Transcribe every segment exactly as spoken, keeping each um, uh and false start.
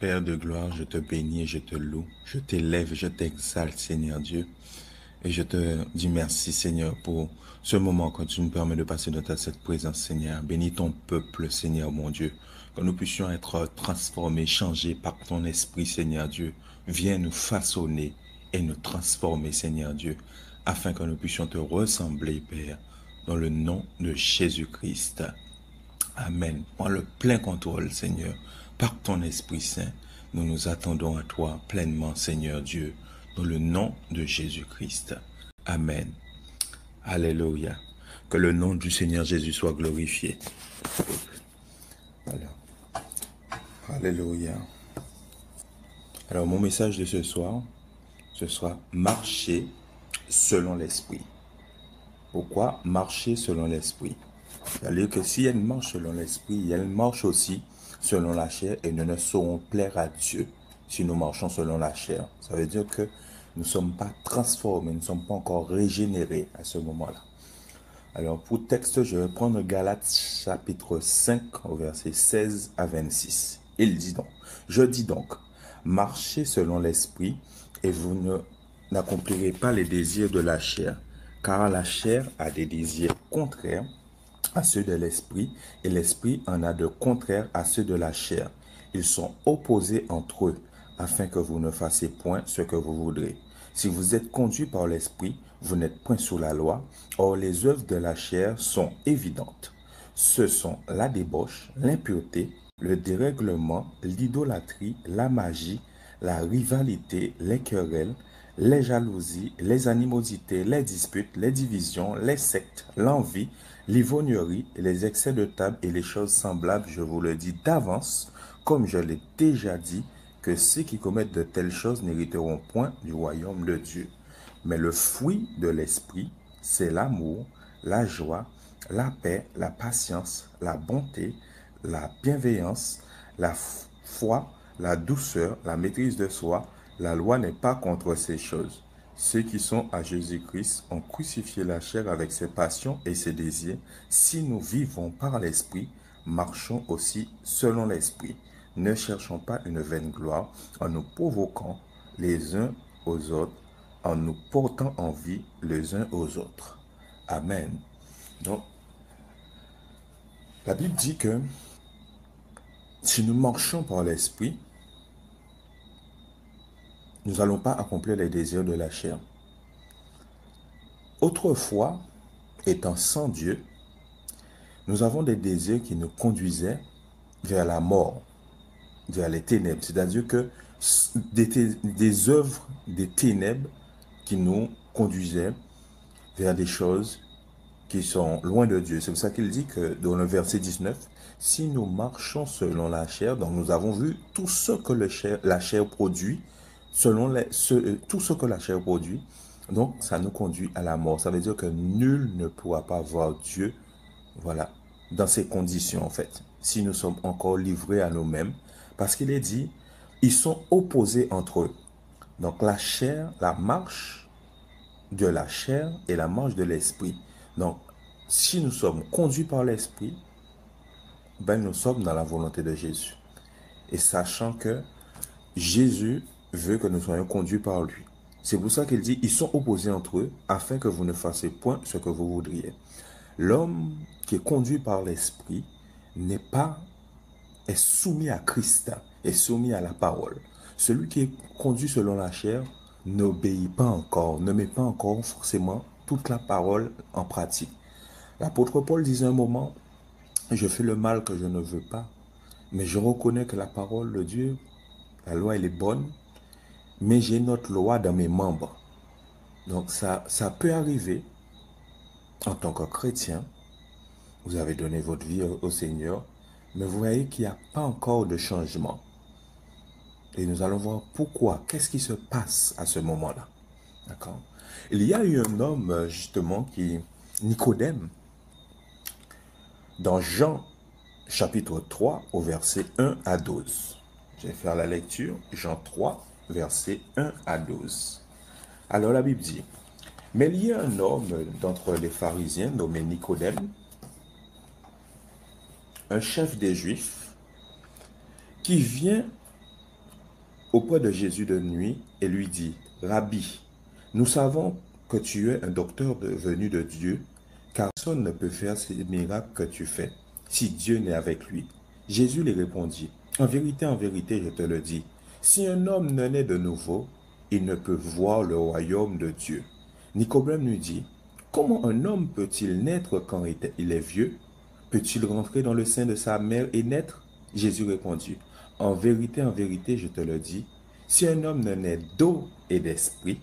Père de gloire, je te bénis et je te loue, je t'élève, je t'exalte, Seigneur Dieu, et je te dis merci, Seigneur, pour ce moment quand tu nous permets de passer dans ta cette présence, Seigneur. Bénis ton peuple, Seigneur, mon Dieu, que nous puissions être transformés, changés par ton esprit, Seigneur Dieu. Viens nous façonner et nous transformer, Seigneur Dieu, afin que nous puissions te ressembler, Père, dans le nom de Jésus-Christ. Amen. Prends le plein contrôle, Seigneur. Par ton Esprit Saint, nous nous attendons à toi pleinement, Seigneur Dieu, dans le nom de Jésus-Christ. Amen. Alléluia. Que le nom du Seigneur Jésus soit glorifié. Voilà. Alléluia. Alors, mon message de ce soir, ce sera « Marcher selon l'Esprit ». Pourquoi « Marcher selon l'Esprit » ? C'est-à-dire que si elle marche selon l'Esprit, elle marche aussi selon la chair, et nous ne saurons plaire à Dieu si nous marchons selon la chair. Ça veut dire que nous ne sommes pas transformés, nous ne sommes pas encore régénérés à ce moment-là. Alors, pour texte, je vais prendre Galates chapitre cinq, au verset seize à vingt-six. Il dit donc, « Je dis donc, marchez selon l'esprit, et vous n'accomplirez pas les désirs de la chair, car la chair a des désirs contraires à ceux de l'esprit, et l'esprit en a de contraires à ceux de la chair. Ils sont opposés entre eux, afin que vous ne fassiez point ce que vous voudrez. Si vous êtes conduits par l'esprit, vous n'êtes point sous la loi. Or, les œuvres de la chair sont évidentes. Ce sont la débauche, l'impureté, le dérèglement, l'idolâtrie, la magie, la rivalité, les querelles, les jalousies, les animosités, les disputes, les divisions, les sectes, l'envie, l'ivrognerie, les excès de table et les choses semblables. Je vous le dis d'avance, comme je l'ai déjà dit, que ceux qui commettent de telles choses n'hériteront point du royaume de Dieu. Mais le fruit de l'esprit, c'est l'amour, la joie, la paix, la patience, la bonté, la bienveillance, la foi, la douceur, la maîtrise de soi. La loi n'est pas contre ces choses. Ceux qui sont à Jésus-Christ ont crucifié la chair avec ses passions et ses désirs. Si nous vivons par l'Esprit, marchons aussi selon l'Esprit. Ne cherchons pas une vaine gloire en nous provoquant les uns aux autres, en nous portant envie les uns aux autres. Amen. Donc, la Bible dit que si nous marchons par l'Esprit, nous n'allons pas accomplir les désirs de la chair. Autrefois, étant sans Dieu, nous avons des désirs qui nous conduisaient vers la mort, vers les ténèbres. C'est-à-dire que des, des œuvres des ténèbres qui nous conduisaient vers des choses qui sont loin de Dieu. C'est pour ça qu'il dit que dans le verset dix-neuf, « Si nous marchons selon la chair », donc nous avons vu tout ce que le chair, la chair produit, selon les, ce, euh, tout ce que la chair produit, donc ça nous conduit à la mort. Ça veut dire que nul ne pourra pas voir Dieu, voilà, dans ces conditions en fait, si nous sommes encore livrés à nous-mêmes, parce qu'il est dit, ils sont opposés entre eux. Donc la chair, la marche de la chair et la marche de l'esprit. Donc si nous sommes conduits par l'esprit, ben nous sommes dans la volonté de Jésus. Et sachant que Jésus veut que nous soyons conduits par lui. C'est pour ça qu'il dit, ils sont opposés entre eux, afin que vous ne fassiez point ce que vous voudriez. L'homme qui est conduit par l'esprit n'est pas, est soumis à Christ, est soumis à la parole. Celui qui est conduit selon la chair n'obéit pas encore, ne met pas encore forcément toute la parole en pratique. L'apôtre Paul disait un moment, je fais le mal que je ne veux pas, mais je reconnais que la parole de Dieu, la loi, elle est bonne, mais j'ai notre loi dans mes membres. Donc ça, ça peut arriver en tant que chrétien. Vous avez donné votre vie au Seigneur, mais vous voyez qu'il n'y a pas encore de changement. Et nous allons voir pourquoi, qu'est-ce qui se passe à ce moment-là. D'accord? Il y a eu un homme, justement, qui, Nicodème, dans Jean chapitre trois, au verset un à douze. Je vais faire la lecture, Jean trois, versets un à douze. Alors la Bible dit, « Mais il y a un homme d'entre les pharisiens nommé Nicodème, un chef des Juifs, qui vient auprès de Jésus de nuit et lui dit, « Rabbi, nous savons que tu es un docteur de, venu de Dieu, car personne ne peut faire ces miracles que tu fais, si Dieu n'est avec lui. » Jésus lui répondit, « En vérité, en vérité, je te le dis, si un homme ne naît de nouveau, il ne peut voir le royaume de Dieu. » Nicodème lui dit, « Comment un homme peut-il naître quand il est vieux? Peut-il rentrer dans le sein de sa mère et naître? » Jésus répondit, « En vérité, en vérité, je te le dis, si un homme ne naît d'eau et d'esprit,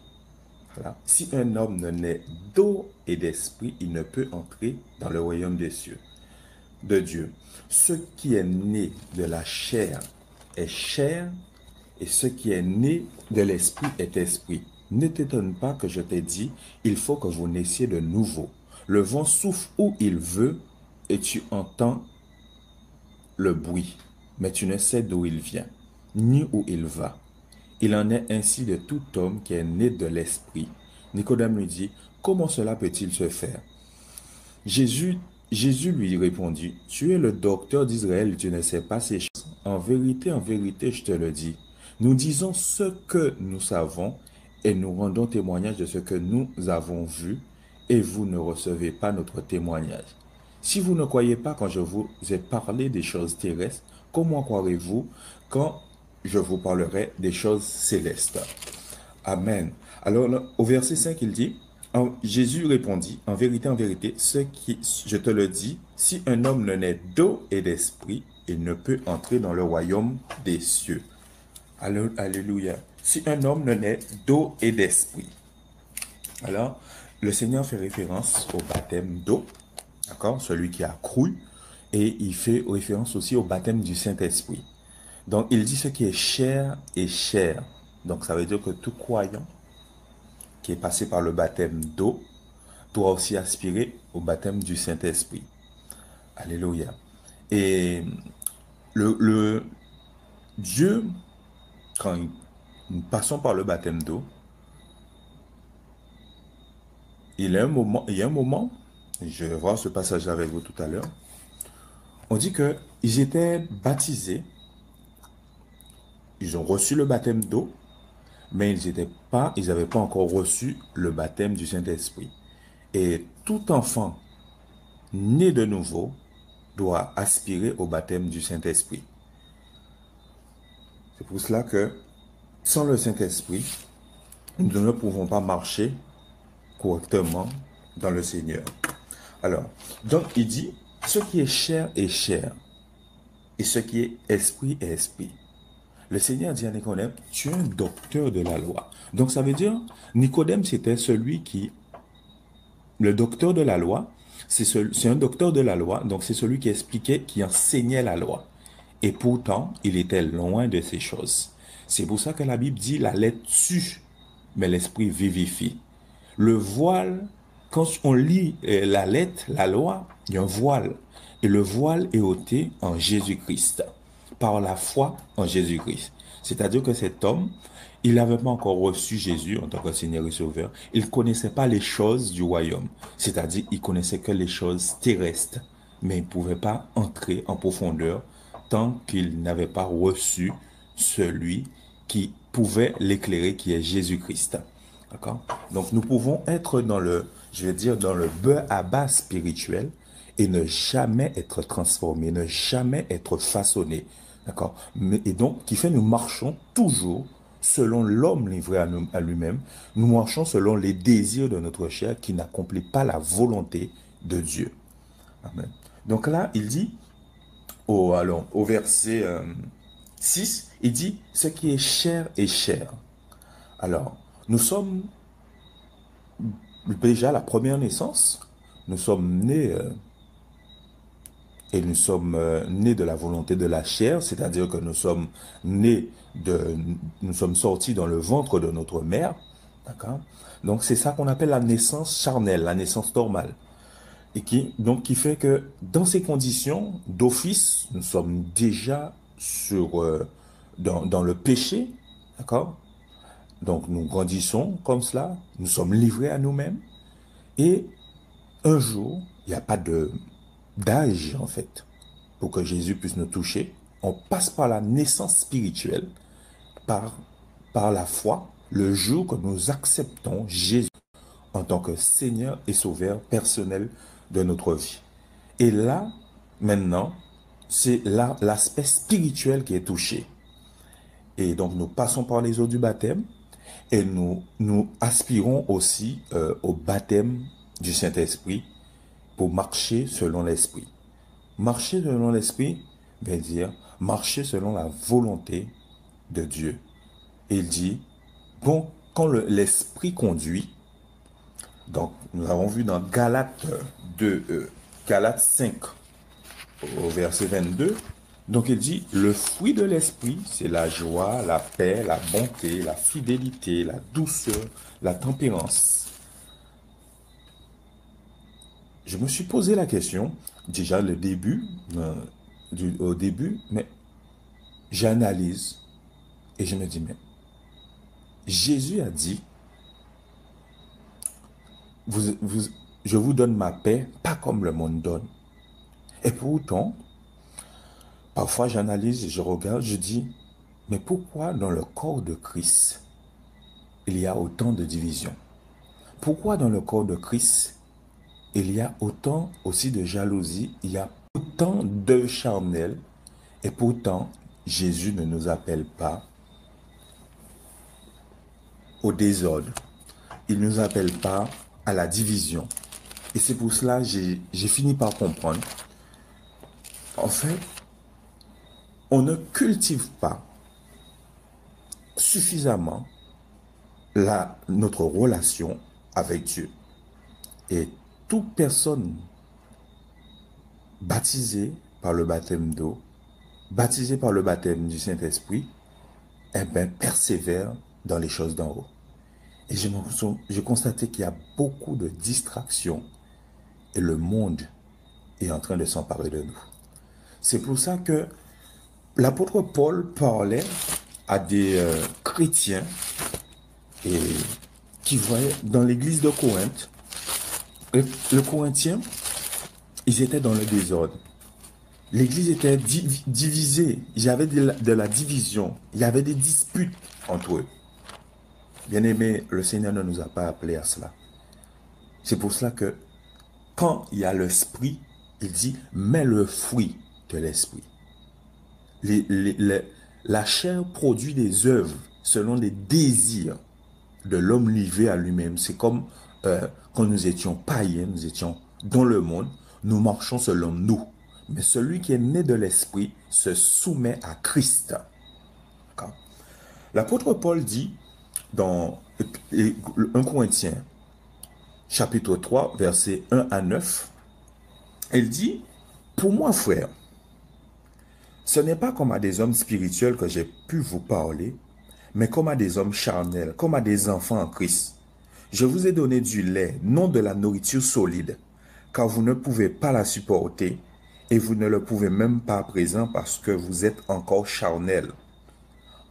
voilà, si un homme ne naît d'eau et d'esprit, il ne peut entrer dans le royaume des cieux, de Dieu. Ce qui est né de la chair est chair, et ce qui est né de l'esprit est esprit. Ne t'étonne pas que je t'ai dit, il faut que vous naissiez de nouveau. Le vent souffle où il veut, et tu entends le bruit, mais tu ne sais d'où il vient, ni où il va. Il en est ainsi de tout homme qui est né de l'esprit. » Nicodème lui dit, « Comment cela peut-il se faire ?» Jésus, Jésus lui répondit, « Tu es le docteur d'Israël, tu ne sais pas ces choses. En vérité, en vérité, je te le dis. Nous disons ce que nous savons, et nous rendons témoignage de ce que nous avons vu, et vous ne recevez pas notre témoignage. Si vous ne croyez pas quand je vous ai parlé des choses terrestres, comment croirez-vous quand je vous parlerai des choses célestes? » Amen. Alors, au verset cinq, il dit, en, Jésus répondit, « En vérité, en vérité, ce qui, je te le dis, si un homme ne naît d'eau et d'esprit, il ne peut entrer dans le royaume des cieux. » Alléluia. Si un homme ne naît d'eau et d'esprit. Alors, le Seigneur fait référence au baptême d'eau, d'accord, celui qui a cru, et il fait référence aussi au baptême du Saint-Esprit. Donc, il dit ce qui est chair est chair. Donc, ça veut dire que tout croyant qui est passé par le baptême d'eau doit aussi aspirer au baptême du Saint-Esprit. Alléluia. Et le, le Dieu, quand nous passons par le baptême d'eau, il y a un moment, il y a un moment, je vais voir ce passage avec vous tout à l'heure, on dit qu'ils étaient baptisés, ils ont reçu le baptême d'eau, mais ils n'étaient pas, ils n'avaient pas encore reçu le baptême du Saint-Esprit. Et tout enfant né de nouveau doit aspirer au baptême du Saint-Esprit. C'est pour cela que sans le Saint-Esprit, nous ne pouvons pas marcher correctement dans le Seigneur. Alors, donc il dit, ce qui est chair est chair, et ce qui est esprit est esprit. Le Seigneur dit à Nicodème, tu es un docteur de la loi. Donc ça veut dire, Nicodème c'était celui qui, le docteur de la loi, c'est un docteur de la loi, donc c'est celui qui expliquait, qui enseignait la loi. Et pourtant, il était loin de ces choses. C'est pour ça que la Bible dit, la lettre tue, mais l'esprit vivifie. Le voile, quand on lit la lettre, la loi, il y a un voile. Et le voile est ôté en Jésus-Christ, par la foi en Jésus-Christ. C'est-à-dire que cet homme, il n'avait pas encore reçu Jésus en tant que Seigneur et Sauveur. Il ne connaissait pas les choses du royaume. C'est-à-dire, il connaissait que les choses terrestres. Mais il ne pouvait pas entrer en profondeur tant qu'il n'avait pas reçu celui qui pouvait l'éclairer, qui est Jésus-Christ. D'accord? Donc, nous pouvons être dans le, je vais dire, dans le beurre à bas spirituel et ne jamais être transformé, ne jamais être façonné. D'accord? Et donc, qui fait, nous marchons toujours selon l'homme livré à lui-même. Nous marchons selon les désirs de notre chair qui n'accomplit pas la volonté de Dieu. Amen. Donc là, il dit, oh, alors, au verset euh, six, il dit « Ce qui est chair est chair ». Alors, nous sommes déjà la première naissance, nous sommes nés euh, et nous sommes euh, nés de la volonté de la chair, c'est-à-dire que nous sommes nés de, nous sommes sortis dans le ventre de notre mère, d'accord? Donc, c'est ça qu'on appelle la naissance charnelle, la naissance normale. Et qui, donc, qui fait que dans ces conditions d'office, nous sommes déjà sur, euh, dans, dans le péché, d'accord? Donc nous grandissons comme cela, nous sommes livrés à nous-mêmes, et un jour, il n'y a pas d'âge en fait, pour que Jésus puisse nous toucher, on passe par la naissance spirituelle, par, par la foi, le jour que nous acceptons Jésus en tant que Seigneur et Sauveur personnel de notre vie. Et là, maintenant, c'est l'aspect spirituel qui est touché. Et donc, nous passons par les eaux du baptême et nous, nous aspirons aussi euh, au baptême du Saint-Esprit pour marcher selon l'Esprit. Marcher selon l'Esprit veut dire marcher selon la volonté de Dieu. Et il dit, bon, quand l'Esprit le, conduit, donc nous avons vu dans Galates deux, euh, Galates cinq, au verset vingt-deux, donc il dit, le fruit de l'esprit, c'est la joie, la paix, la bonté, la fidélité, la douceur, la tempérance. Je me suis posé la question, déjà le début, euh, du, au début, mais j'analyse et je me dis, mais Jésus a dit, vous, vous, je vous donne ma paix, pas comme le monde donne. Et pourtant, parfois j'analyse, je regarde, je dis, mais pourquoi dans le corps de Christ, il y a autant de divisions? Pourquoi dans le corps de Christ, il y a autant aussi de jalousie, il y a autant d'œuvres charnelles, et pourtant, Jésus ne nous appelle pas au désordre. Il ne nous appelle pas à la division. Et c'est pour cela que j'ai fini par comprendre. En fait, on ne cultive pas suffisamment la, notre relation avec Dieu. Et toute personne baptisée par le baptême d'eau, baptisée par le baptême du Saint-Esprit, eh bien, persévère dans les choses d'en haut. Et je, je constatais qu'il y a beaucoup de distractions et le monde est en train de s'emparer de nous. C'est pour ça que l'apôtre Paul parlait à des euh, chrétiens et, qui voyaient dans l'église de Corinthe. Le, le Corinthien, ils étaient dans le désordre. L'église était div, divisée. Il y avait de, de la division. Il y avait des disputes entre eux. Bien-aimés, le Seigneur ne nous a pas appelés à cela. C'est pour cela que quand il y a l'esprit, il dit « mais le fruit de l'esprit ». Les, les, les, la chair produit des œuvres selon les désirs de l'homme livré à lui-même. C'est comme euh, quand nous étions païens, nous étions dans le monde, nous marchons selon nous. Mais celui qui est né de l'esprit se soumet à Christ. L'apôtre Paul dit dans premier Corinthiens, chapitre trois, versets un à neuf, il dit, « Pour moi, frère, ce n'est pas comme à des hommes spirituels que j'ai pu vous parler, mais comme à des hommes charnels, comme à des enfants en Christ. Je vous ai donné du lait, non de la nourriture solide, car vous ne pouvez pas la supporter, et vous ne le pouvez même pas à présent parce que vous êtes encore charnels.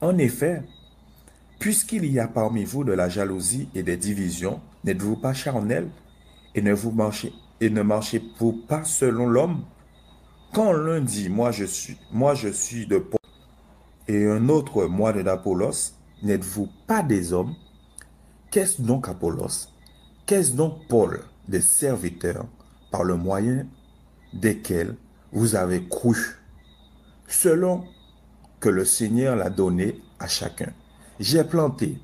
En effet, puisqu'il y a parmi vous de la jalousie et des divisions, n'êtes-vous pas charnels et ne vous marchez, et ne marchez-vous pas selon l'homme ? Quand l'un dit, moi je suis, moi je suis de Paul, et un autre, moi de l'Apollos, n'êtes-vous pas des hommes? Qu'est-ce donc Apollos? Qu'est-ce donc Paul? Des serviteurs, par le moyen desquels vous avez cru, selon que le Seigneur l'a donné à chacun. J'ai planté,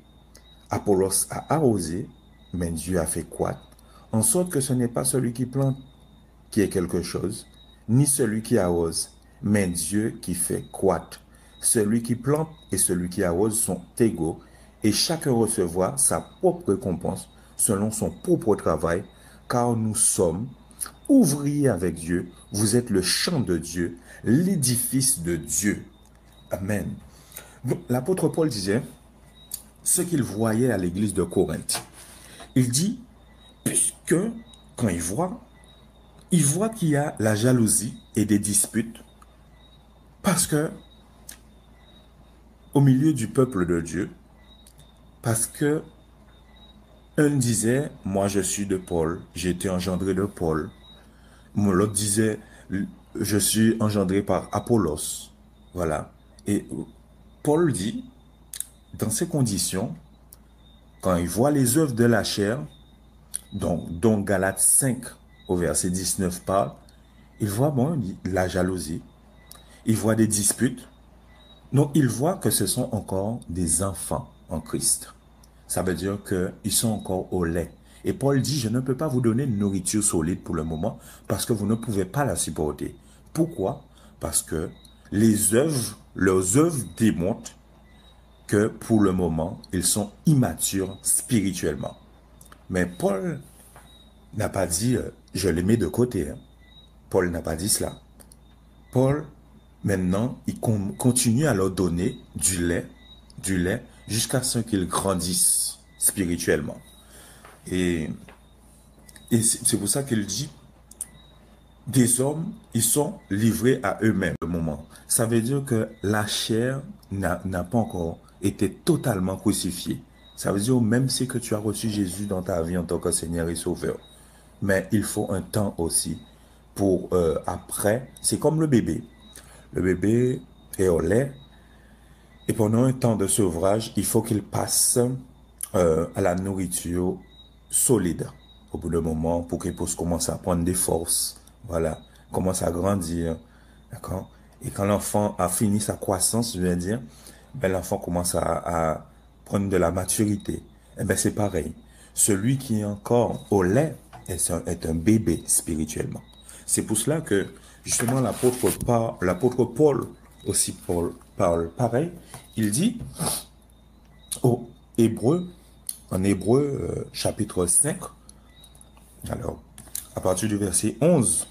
Apollos a arrosé, mais Dieu a fait croître, en sorte que ce n'est pas celui qui plante qui est quelque chose, ni celui qui arrose, mais Dieu qui fait croître. Celui qui plante et celui qui arrose sont égaux, et chacun recevra sa propre récompense selon son propre travail, car nous sommes ouvriers avec Dieu, vous êtes le champ de Dieu, l'édifice de Dieu. Amen. L'apôtre Paul disait ce qu'il voyait à l'église de Corinthe. Il dit, puisque quand il voit, il voit qu'il y a la jalousie et des disputes parce que au milieu du peuple de Dieu, parce que un disait, moi je suis de Paul, j'ai été engendré de Paul. L'autre disait, je suis engendré par Apollos. Voilà. Et Paul dit, Dans ces conditions, quand il voit les œuvres de la chair, dont, dont Galates cinq au verset dix-neuf parle, il voit bon, la jalousie, il voit des disputes. Donc, il voit que ce sont encore des enfants en Christ. Ça veut dire qu'ils sont encore au lait. Et Paul dit, je ne peux pas vous donner une nourriture solide pour le moment parce que vous ne pouvez pas la supporter. Pourquoi? Parce que les œuvres, leurs œuvres démontrent que pour le moment, ils sont immatures spirituellement. Mais Paul n'a pas dit, euh, je les mets de côté. Hein. Paul n'a pas dit cela. Paul, maintenant, il continue à leur donner du lait, du lait, jusqu'à ce qu'ils grandissent spirituellement. Et, et c'est pour ça qu'il dit, des hommes, ils sont livrés à eux-mêmes au moment. Ça veut dire que la chair n'a pas encore été totalement crucifiée. Ça veut dire même si que tu as reçu Jésus dans ta vie en tant que Seigneur et Sauveur. Mais il faut un temps aussi pour euh, après, c'est comme le bébé. Le bébé est au lait et pendant un temps de sevrage, il faut qu'il passe euh, à la nourriture solide au bout d'un moment pour qu'il puisse commencer à prendre des forces. Voilà, commence à grandir, d'accord? Et quand l'enfant a fini sa croissance, je veux dire, ben l'enfant commence à, à prendre de la maturité. Et ben c'est pareil. Celui qui est encore au lait est un, est un bébé spirituellement. C'est pour cela que justement l'apôtre Paul, l'apôtre Paul aussi Paul parle pareil. Il dit aux Hébreux, en Hébreux euh, chapitre cinq, alors à partir du verset onze.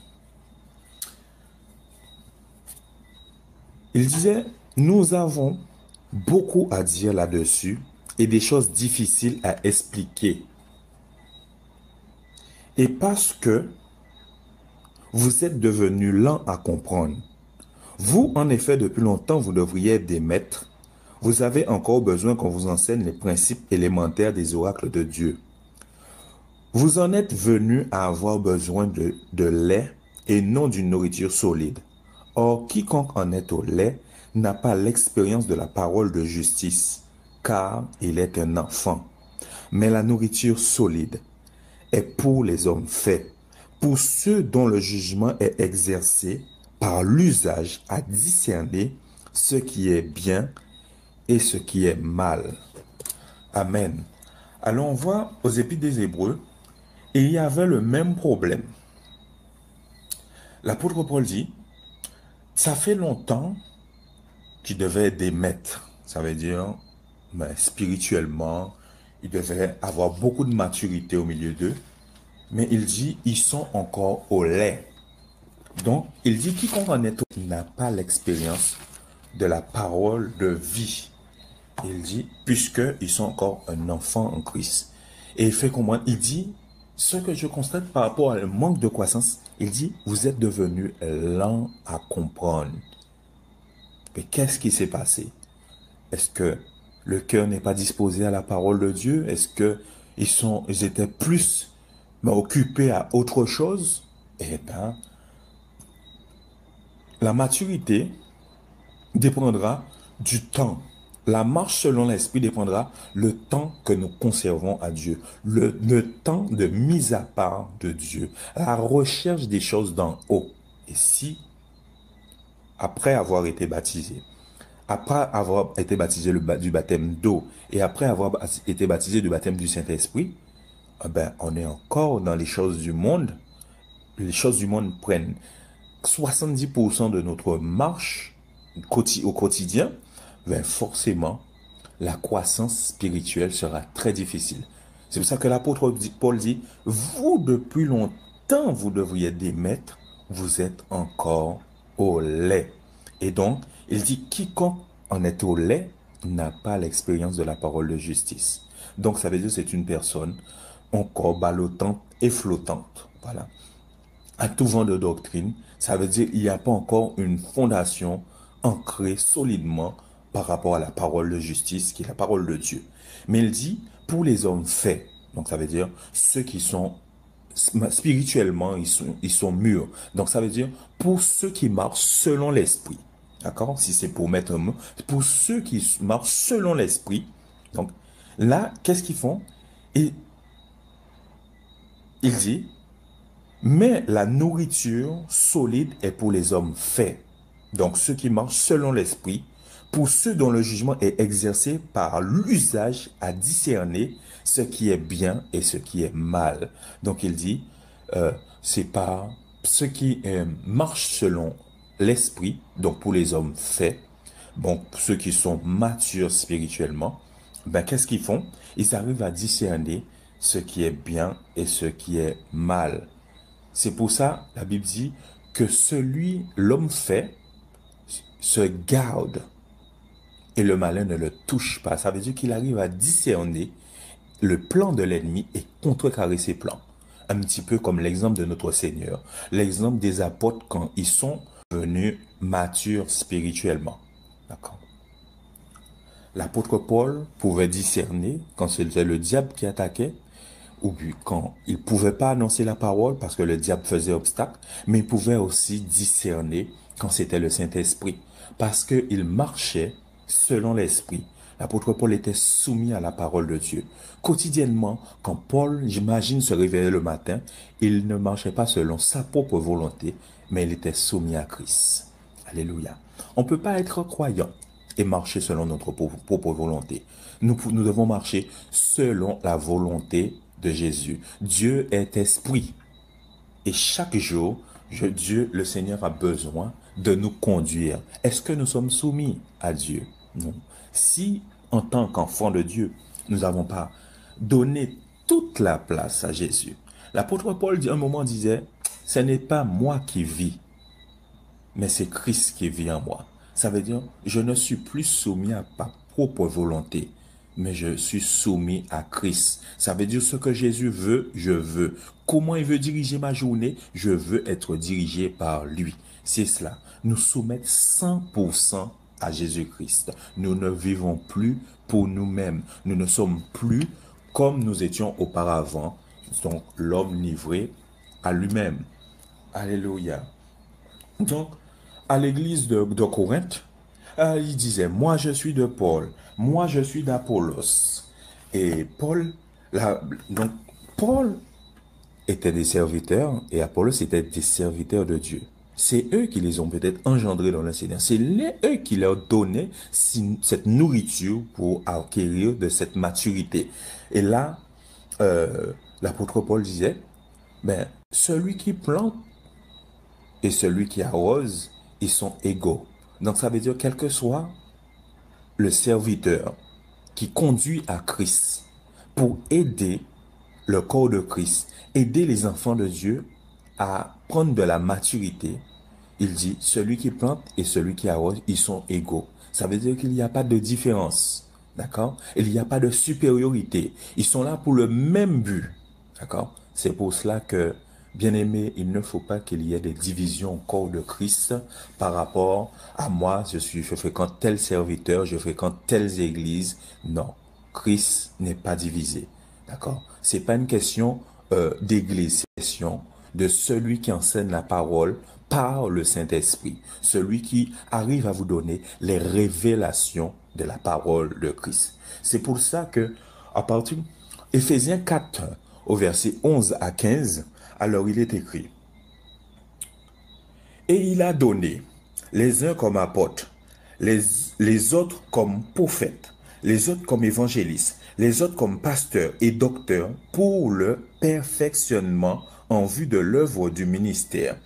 Il disait, nous avons beaucoup à dire là-dessus et des choses difficiles à expliquer. Et parce que vous êtes devenus lents à comprendre. Vous, en effet, depuis longtemps, vous devriez être des maîtres. Vous avez encore besoin qu'on vous enseigne les principes élémentaires des oracles de Dieu. Vous en êtes venus à avoir besoin de, de lait et non d'une nourriture solide. Or, quiconque en est au lait n'a pas l'expérience de la parole de justice, car il est un enfant. Mais la nourriture solide est pour les hommes faits, pour ceux dont le jugement est exercé par l'usage à discerner ce qui est bien et ce qui est mal. Amen. Alors on voit aux Épîtres des Hébreux, et il y avait le même problème. L'apôtre Paul dit, ça fait longtemps qu'il devait être des maîtres. Ça veut dire, ben, spirituellement, il devait avoir beaucoup de maturité au milieu d'eux. Mais il dit, ils sont encore au lait. Donc, il dit, quiconque en est au lait n'a pas l'expérience de la parole de vie. Il dit, puisqu'ils sont encore un enfant en Christ. Et il fait comprendre, il dit, ce que je constate par rapport au manque de croissance, il dit, vous êtes devenus lents à comprendre. Mais qu'est-ce qui s'est passé? Est-ce que le cœur n'est pas disposé à la parole de Dieu? Est-ce qu'ils sont, ils étaient plus occupés à autre chose? Eh bien, la maturité dépendra du temps. La marche selon l'esprit dépendra le temps que nous conservons à Dieu, le, le temps de mise à part de Dieu, la recherche des choses d'en haut. Et si, après avoir été baptisé, après avoir été baptisé le, du baptême d'eau et après avoir été baptisé du baptême du Saint-Esprit, eh ben, on est encore dans les choses du monde. Les choses du monde prennent soixante-dix pour cent de notre marche au quotidien. Ben forcément, la croissance spirituelle sera très difficile. C'est pour ça que l'apôtre Paul dit, vous, depuis longtemps, vous devriez être des maîtres, vous êtes encore au lait. Et donc, il dit, quiconque en est au lait n'a pas l'expérience de la parole de justice. Donc, ça veut dire que c'est une personne encore ballottante et flottante. Voilà. À tout vent de doctrine, ça veut dire qu'il n'y a pas encore une fondation ancrée solidement par rapport à la parole de justice, qui est la parole de Dieu. Mais il dit, pour les hommes faits, donc ça veut dire, ceux qui sont spirituellement, ils sont, ils sont mûrs. Donc ça veut dire, pour ceux qui marchent selon l'esprit. D'accord? Si c'est pour mettre un mot. Pour ceux qui marchent selon l'esprit. Donc, là, qu'est-ce qu'ils font? Et il dit, mais la nourriture solide est pour les hommes faits. Donc, ceux qui marchent selon l'esprit, pour ceux dont le jugement est exercé par l'usage à discerner ce qui est bien et ce qui est mal. Donc, il dit, euh, c'est par ceux qui euh, marchent selon l'esprit, donc pour les hommes faits, bon, ceux qui sont matures spirituellement, ben, qu'est-ce qu'ils font? Ils arrivent à discerner ce qui est bien et ce qui est mal. C'est pour ça, la Bible dit que celui, l'homme fait, se garde et le malin ne le touche pas. Ça veut dire qu'il arrive à discerner le plan de l'ennemi et contrecarrer ses plans. Un petit peu comme l'exemple de notre Seigneur, l'exemple des apôtres quand ils sont venus matures spirituellement. D'accord? L'apôtre Paul pouvait discerner quand c'était le diable qui attaquait, ou quand il ne pouvait pas annoncer la parole parce que le diable faisait obstacle, mais il pouvait aussi discerner quand c'était le Saint-Esprit, parce qu'il marchait selon l'Esprit. L'apôtre Paul était soumis à la parole de Dieu. Quotidiennement, quand Paul, j'imagine, se réveillait le matin, il ne marchait pas selon sa propre volonté, mais il était soumis à Christ. Alléluia. On ne peut pas être croyant et marcher selon notre propre volonté. Nous, nous devons marcher selon la volonté de Jésus. Dieu est esprit. Et chaque jour, je, Dieu, le Seigneur a besoin de nous conduire. Est-ce que nous sommes soumis à Dieu? Non. Si, en tant qu'enfant de Dieu, nous n'avons pas donné toute la place à Jésus. L'apôtre Paul, à un moment, disait, « Ce n'est pas moi qui vis, mais c'est Christ qui vit en moi. » Ça veut dire, je ne suis plus soumis à ma propre volonté, mais je suis soumis à Christ. Ça veut dire, ce que Jésus veut, je veux. Comment il veut diriger ma journée, je veux être dirigé par lui. C'est cela, nous soumettre cent pour cent à Jésus-Christ. Nous ne vivons plus pour nous-mêmes. Nous ne sommes plus comme nous étions auparavant, donc l'homme livré à lui-même. Alléluia. Donc, à l'église de, de Corinthe, euh, il disait, moi je suis de Paul, moi je suis d'Apollos. Et Paul, la, donc Paul était des serviteurs et Apollos était des serviteurs de Dieu. C'est eux qui les ont peut-être engendrés dans le Seigneur. C'est eux qui leur donnaient cette nourriture pour acquérir de cette maturité. Et là, euh, l'apôtre Paul disait, ben, celui qui plante et celui qui arrose, ils sont égaux. Donc ça veut dire, quel que soit le serviteur qui conduit à Christ pour aider le corps de Christ, aider les enfants de Dieu à prendre de la maturité, il dit, celui qui plante et celui qui arrose, ils sont égaux. Ça veut dire qu'il n'y a pas de différence, d'accord? Il n'y a pas de supériorité. Ils sont là pour le même but, d'accord? C'est pour cela que, bien-aimés, il ne faut pas qu'il y ait des divisions au corps de Christ par rapport à moi, je suis, je fréquente tel serviteur, je fréquente telles églises. Non, Christ n'est pas divisé, d'accord? C'est pas une question euh, d'église, c'est une question de celui qui enseigne la parole par le Saint-Esprit, celui qui arrive à vous donner les révélations de la parole de Christ. C'est pour ça que, à partir d'Éphésiens quatre, au verset onze à quinze, alors il est écrit, « Et il a donné les uns comme apôtres, les, les autres comme prophètes, les autres comme évangélistes, les autres comme pasteurs et docteurs pour le perfectionnement en vue de l'œuvre du ministère. »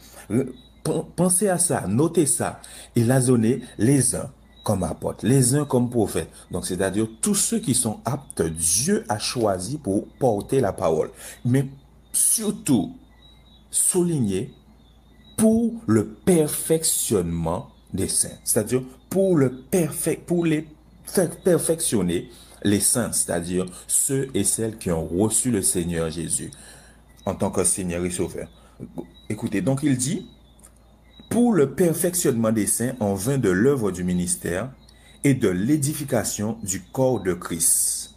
Pensez à ça, notez ça. Il a donné les uns comme apôtres, les uns comme prophètes. Donc, c'est-à-dire tous ceux qui sont aptes, Dieu a choisi pour porter la parole. Mais surtout, souligner pour le perfectionnement des saints, c'est-à-dire pour, le perfect, pour les perfectionner les saints, c'est-à-dire ceux et celles qui ont reçu le Seigneur Jésus en tant que Seigneur et Sauveur. Écoutez, donc il dit, pour le perfectionnement des saints en vue de l'œuvre du ministère et de l'édification du corps de Christ,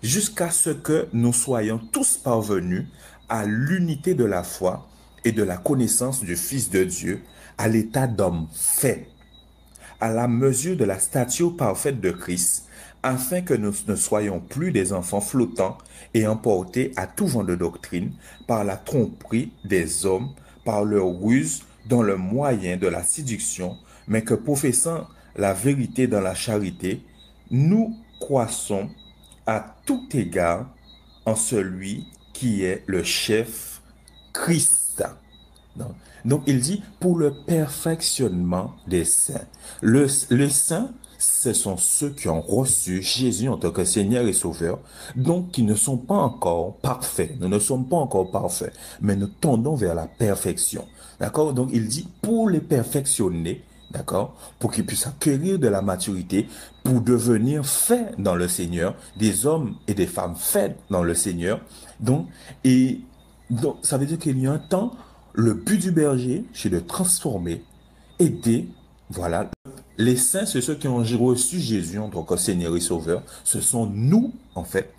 jusqu'à ce que nous soyons tous parvenus à l'unité de la foi et de la connaissance du Fils de Dieu, à l'état d'homme fait, à la mesure de la stature parfaite de Christ, afin que nous ne soyons plus des enfants flottants et emportés à tout vent de doctrine par la tromperie des hommes, par leur ruse dans le moyen de la séduction, mais que professant la vérité dans la charité, nous croissons à tout égard en celui qui est le chef, Christ. Donc, donc il dit pour le perfectionnement des saints. Le, les saints, ce sont ceux qui ont reçu Jésus en tant que Seigneur et Sauveur, donc qui ne sont pas encore parfaits. Nous ne sommes pas encore parfaits, mais nous tendons vers la perfection. D'accord? Donc, il dit, pour les perfectionner, d'accord? Pour qu'ils puissent acquérir de la maturité, pour devenir faits dans le Seigneur, des hommes et des femmes faits dans le Seigneur. Donc, et, donc ça veut dire qu'il y a un temps, le but du berger, c'est de transformer, aider, voilà. Les saints, c'est ceux qui ont reçu Jésus en tant que Seigneur et Sauveur. Ce sont nous, en fait.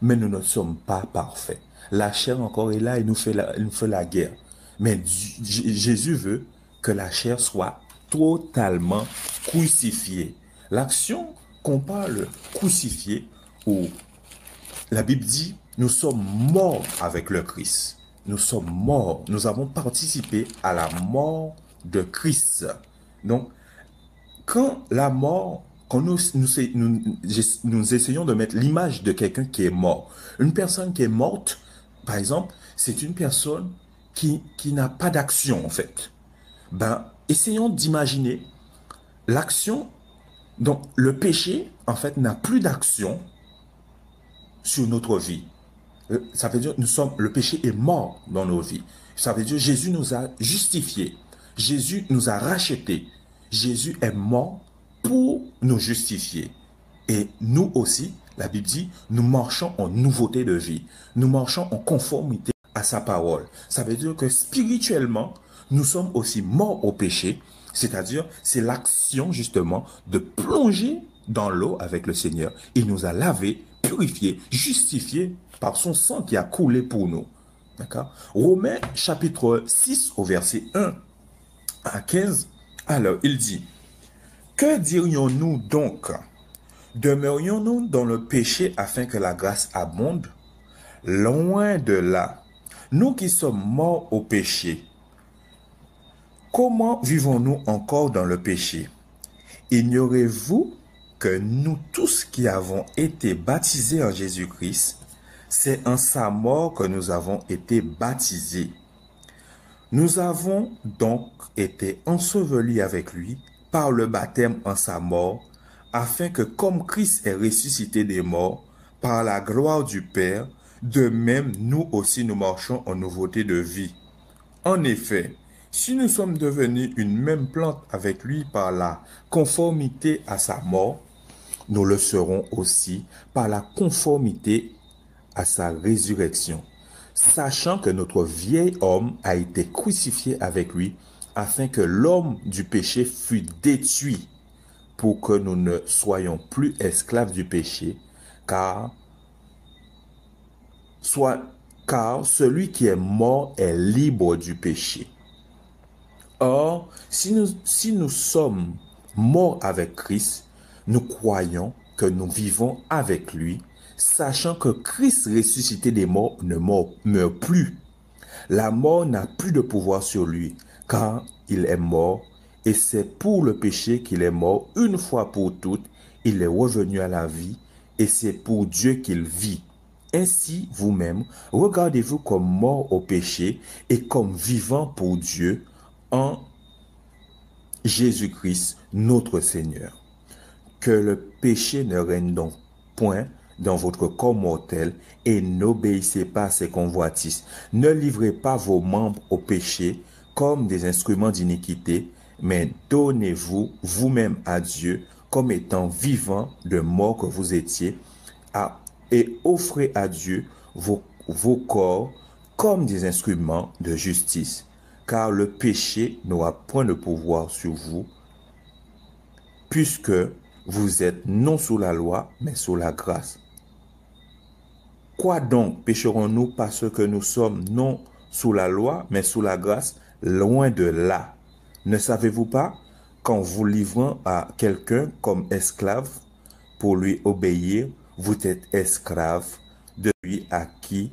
Mais nous ne sommes pas parfaits. La chair encore est là et nous fait la, nous fait la guerre. Mais Dieu, Jésus veut que la chair soit totalement crucifiée. L'action qu'on parle crucifiée, où la Bible dit, nous sommes morts avec le Christ. Nous sommes morts. Nous avons participé à la mort de Christ. Donc, quand la mort, quand nous, nous, nous, nous essayons de mettre l'image de quelqu'un qui est mort, une personne qui est morte, par exemple, c'est une personne qui, qui n'a pas d'action, en fait. Ben, essayons d'imaginer l'action, donc le péché, en fait, n'a plus d'action sur notre vie. Ça veut dire, nous sommes, le péché est mort dans nos vies. Ça veut dire, Jésus nous a justifiés. Jésus nous a rachetés. Jésus est mort pour nous justifier. Et nous aussi, la Bible dit, nous marchons en nouveauté de vie. Nous marchons en conformité à sa parole. Ça veut dire que spirituellement, nous sommes aussi morts au péché. C'est-à-dire, c'est l'action justement de plonger dans l'eau avec le Seigneur. Il nous a lavés, purifiés, justifiés par son sang qui a coulé pour nous. D'accord? Romains chapitre six au verset un à quinze. Alors, il dit, « Que dirions-nous donc? Demeurions-nous dans le péché afin que la grâce abonde? Loin de là, nous qui sommes morts au péché, comment vivons-nous encore dans le péché? Ignorez-vous que nous tous qui avons été baptisés en Jésus-Christ, c'est en sa mort que nous avons été baptisés. » Nous avons donc été ensevelis avec lui par le baptême en sa mort, afin que comme Christ est ressuscité des morts, par la gloire du Père, de même nous aussi nous marchons en nouveauté de vie. En effet, si nous sommes devenus une même plante avec lui par la conformité à sa mort, nous le serons aussi par la conformité à sa résurrection. Sachant que notre vieil homme a été crucifié avec lui, afin que l'homme du péché fût détruit, pour que nous ne soyons plus esclaves du péché, car, soit, car celui qui est mort est libre du péché. Or, si nous, si nous sommes morts avec Christ, nous croyons que nous vivons avec lui, sachant que Christ ressuscité des morts ne meurt plus. La mort n'a plus de pouvoir sur lui, car il est mort, et c'est pour le péché qu'il est mort une fois pour toutes. Il est revenu à la vie, et c'est pour Dieu qu'il vit. Ainsi, vous-même, regardez-vous comme mort au péché, et comme vivant pour Dieu, en Jésus-Christ, notre Seigneur. Que le péché ne règne donc point dans votre corps mortel, et n'obéissez pas à ses convoitises. Ne livrez pas vos membres au péché comme des instruments d'iniquité, mais donnez-vous vous-même à Dieu comme étant vivant de mort que vous étiez, à, et offrez à Dieu vos, vos corps comme des instruments de justice, car le péché n'aura point de pouvoir sur vous, puisque vous êtes non sous la loi, mais sous la grâce. Quoi donc, pécherons-nous parce que nous sommes non sous la loi, mais sous la grâce? Loin de là. Ne savez-vous pas qu'en vous livrant à quelqu'un comme esclave pour lui obéir, vous êtes esclave de lui à qui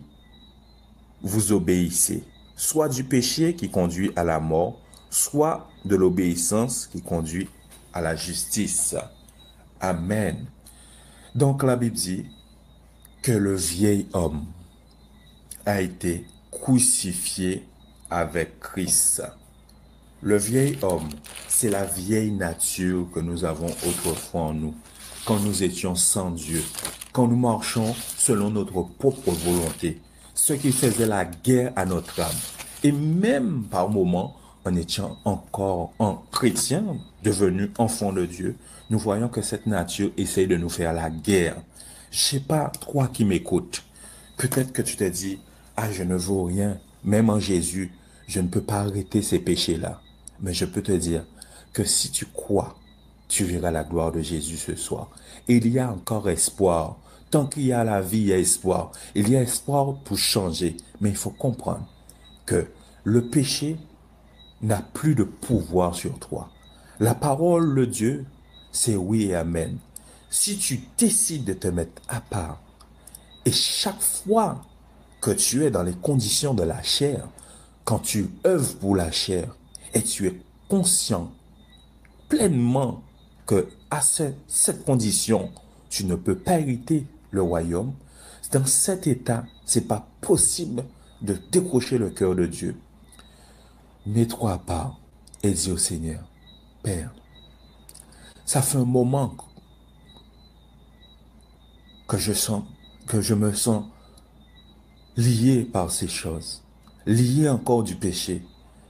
vous obéissez, soit du péché qui conduit à la mort, soit de l'obéissance qui conduit à la justice. Amen. Donc la Bible dit que le vieil homme a été crucifié avec Christ. Le vieil homme, c'est la vieille nature que nous avons autrefois en nous, quand nous étions sans Dieu, quand nous marchons selon notre propre volonté, ce qui faisait la guerre à notre âme. Et même par moments, en étant encore en chrétien, devenu enfant de Dieu, nous voyons que cette nature essaye de nous faire la guerre. Je sais pas, toi qui m'écoutes, peut-être que tu t'es dit, ah, je ne vaux rien, même en Jésus, je ne peux pas arrêter ces péchés-là. Mais je peux te dire que si tu crois, tu verras la gloire de Jésus ce soir. Il y a encore espoir. Tant qu'il y a la vie, il y a espoir. Il y a espoir pour changer. Mais il faut comprendre que le péché n'a plus de pouvoir sur toi. La parole de Dieu, c'est oui et amen. Si tu décides de te mettre à part, et chaque fois que tu es dans les conditions de la chair, quand tu œuvres pour la chair, et tu es conscient pleinement que à ce, cette condition, tu ne peux pas hériter le royaume, dans cet état, ce n'est pas possible de décrocher le cœur de Dieu. Mets-toi à part et dis au Seigneur, Père, ça fait un moment que je sens, que je me sens lié par ces choses, lié encore du péché.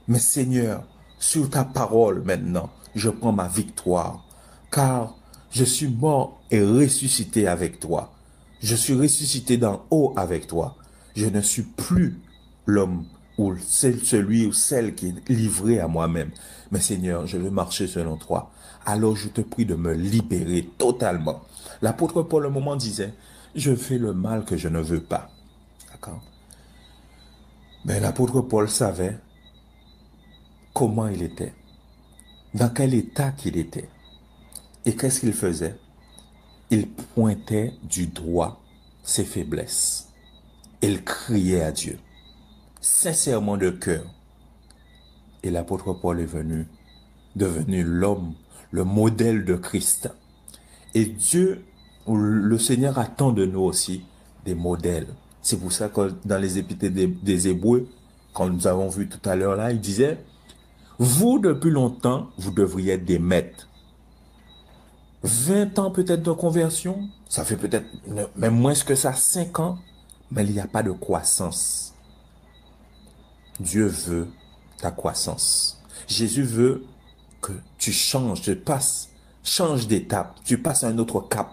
Mais Seigneur, sur ta parole maintenant, je prends ma victoire, car je suis mort et ressuscité avec toi. Je suis ressuscité d'en haut avec toi. Je ne suis plus l'homme ou celui ou celle qui est livré à moi-même. Mais Seigneur, je veux marcher selon toi. Alors je te prie de me libérer totalement. L'apôtre Paul, le moment, disait, je fais le mal que je ne veux pas. D'accord? Mais l'apôtre Paul savait comment il était, dans quel état qu'il était. Et qu'est-ce qu'il faisait? Il pointait du doigt ses faiblesses. Il criait à Dieu, sincèrement de cœur. Et l'apôtre Paul est venu, devenu l'homme, le modèle de Christ. Et Dieu, le Seigneur attend de nous aussi des modèles. C'est pour ça que dans les épîtres des, des Hébreux, quand nous avons vu tout à l'heure là, il disait, « Vous, depuis longtemps, vous devriez être des maîtres. » vingt ans peut-être de conversion, ça fait peut-être même moins que ça, cinq ans, mais il n'y a pas de croissance. Dieu veut ta croissance. Jésus veut que tu changes, tu passes, change d'étape, tu passes à un autre cap.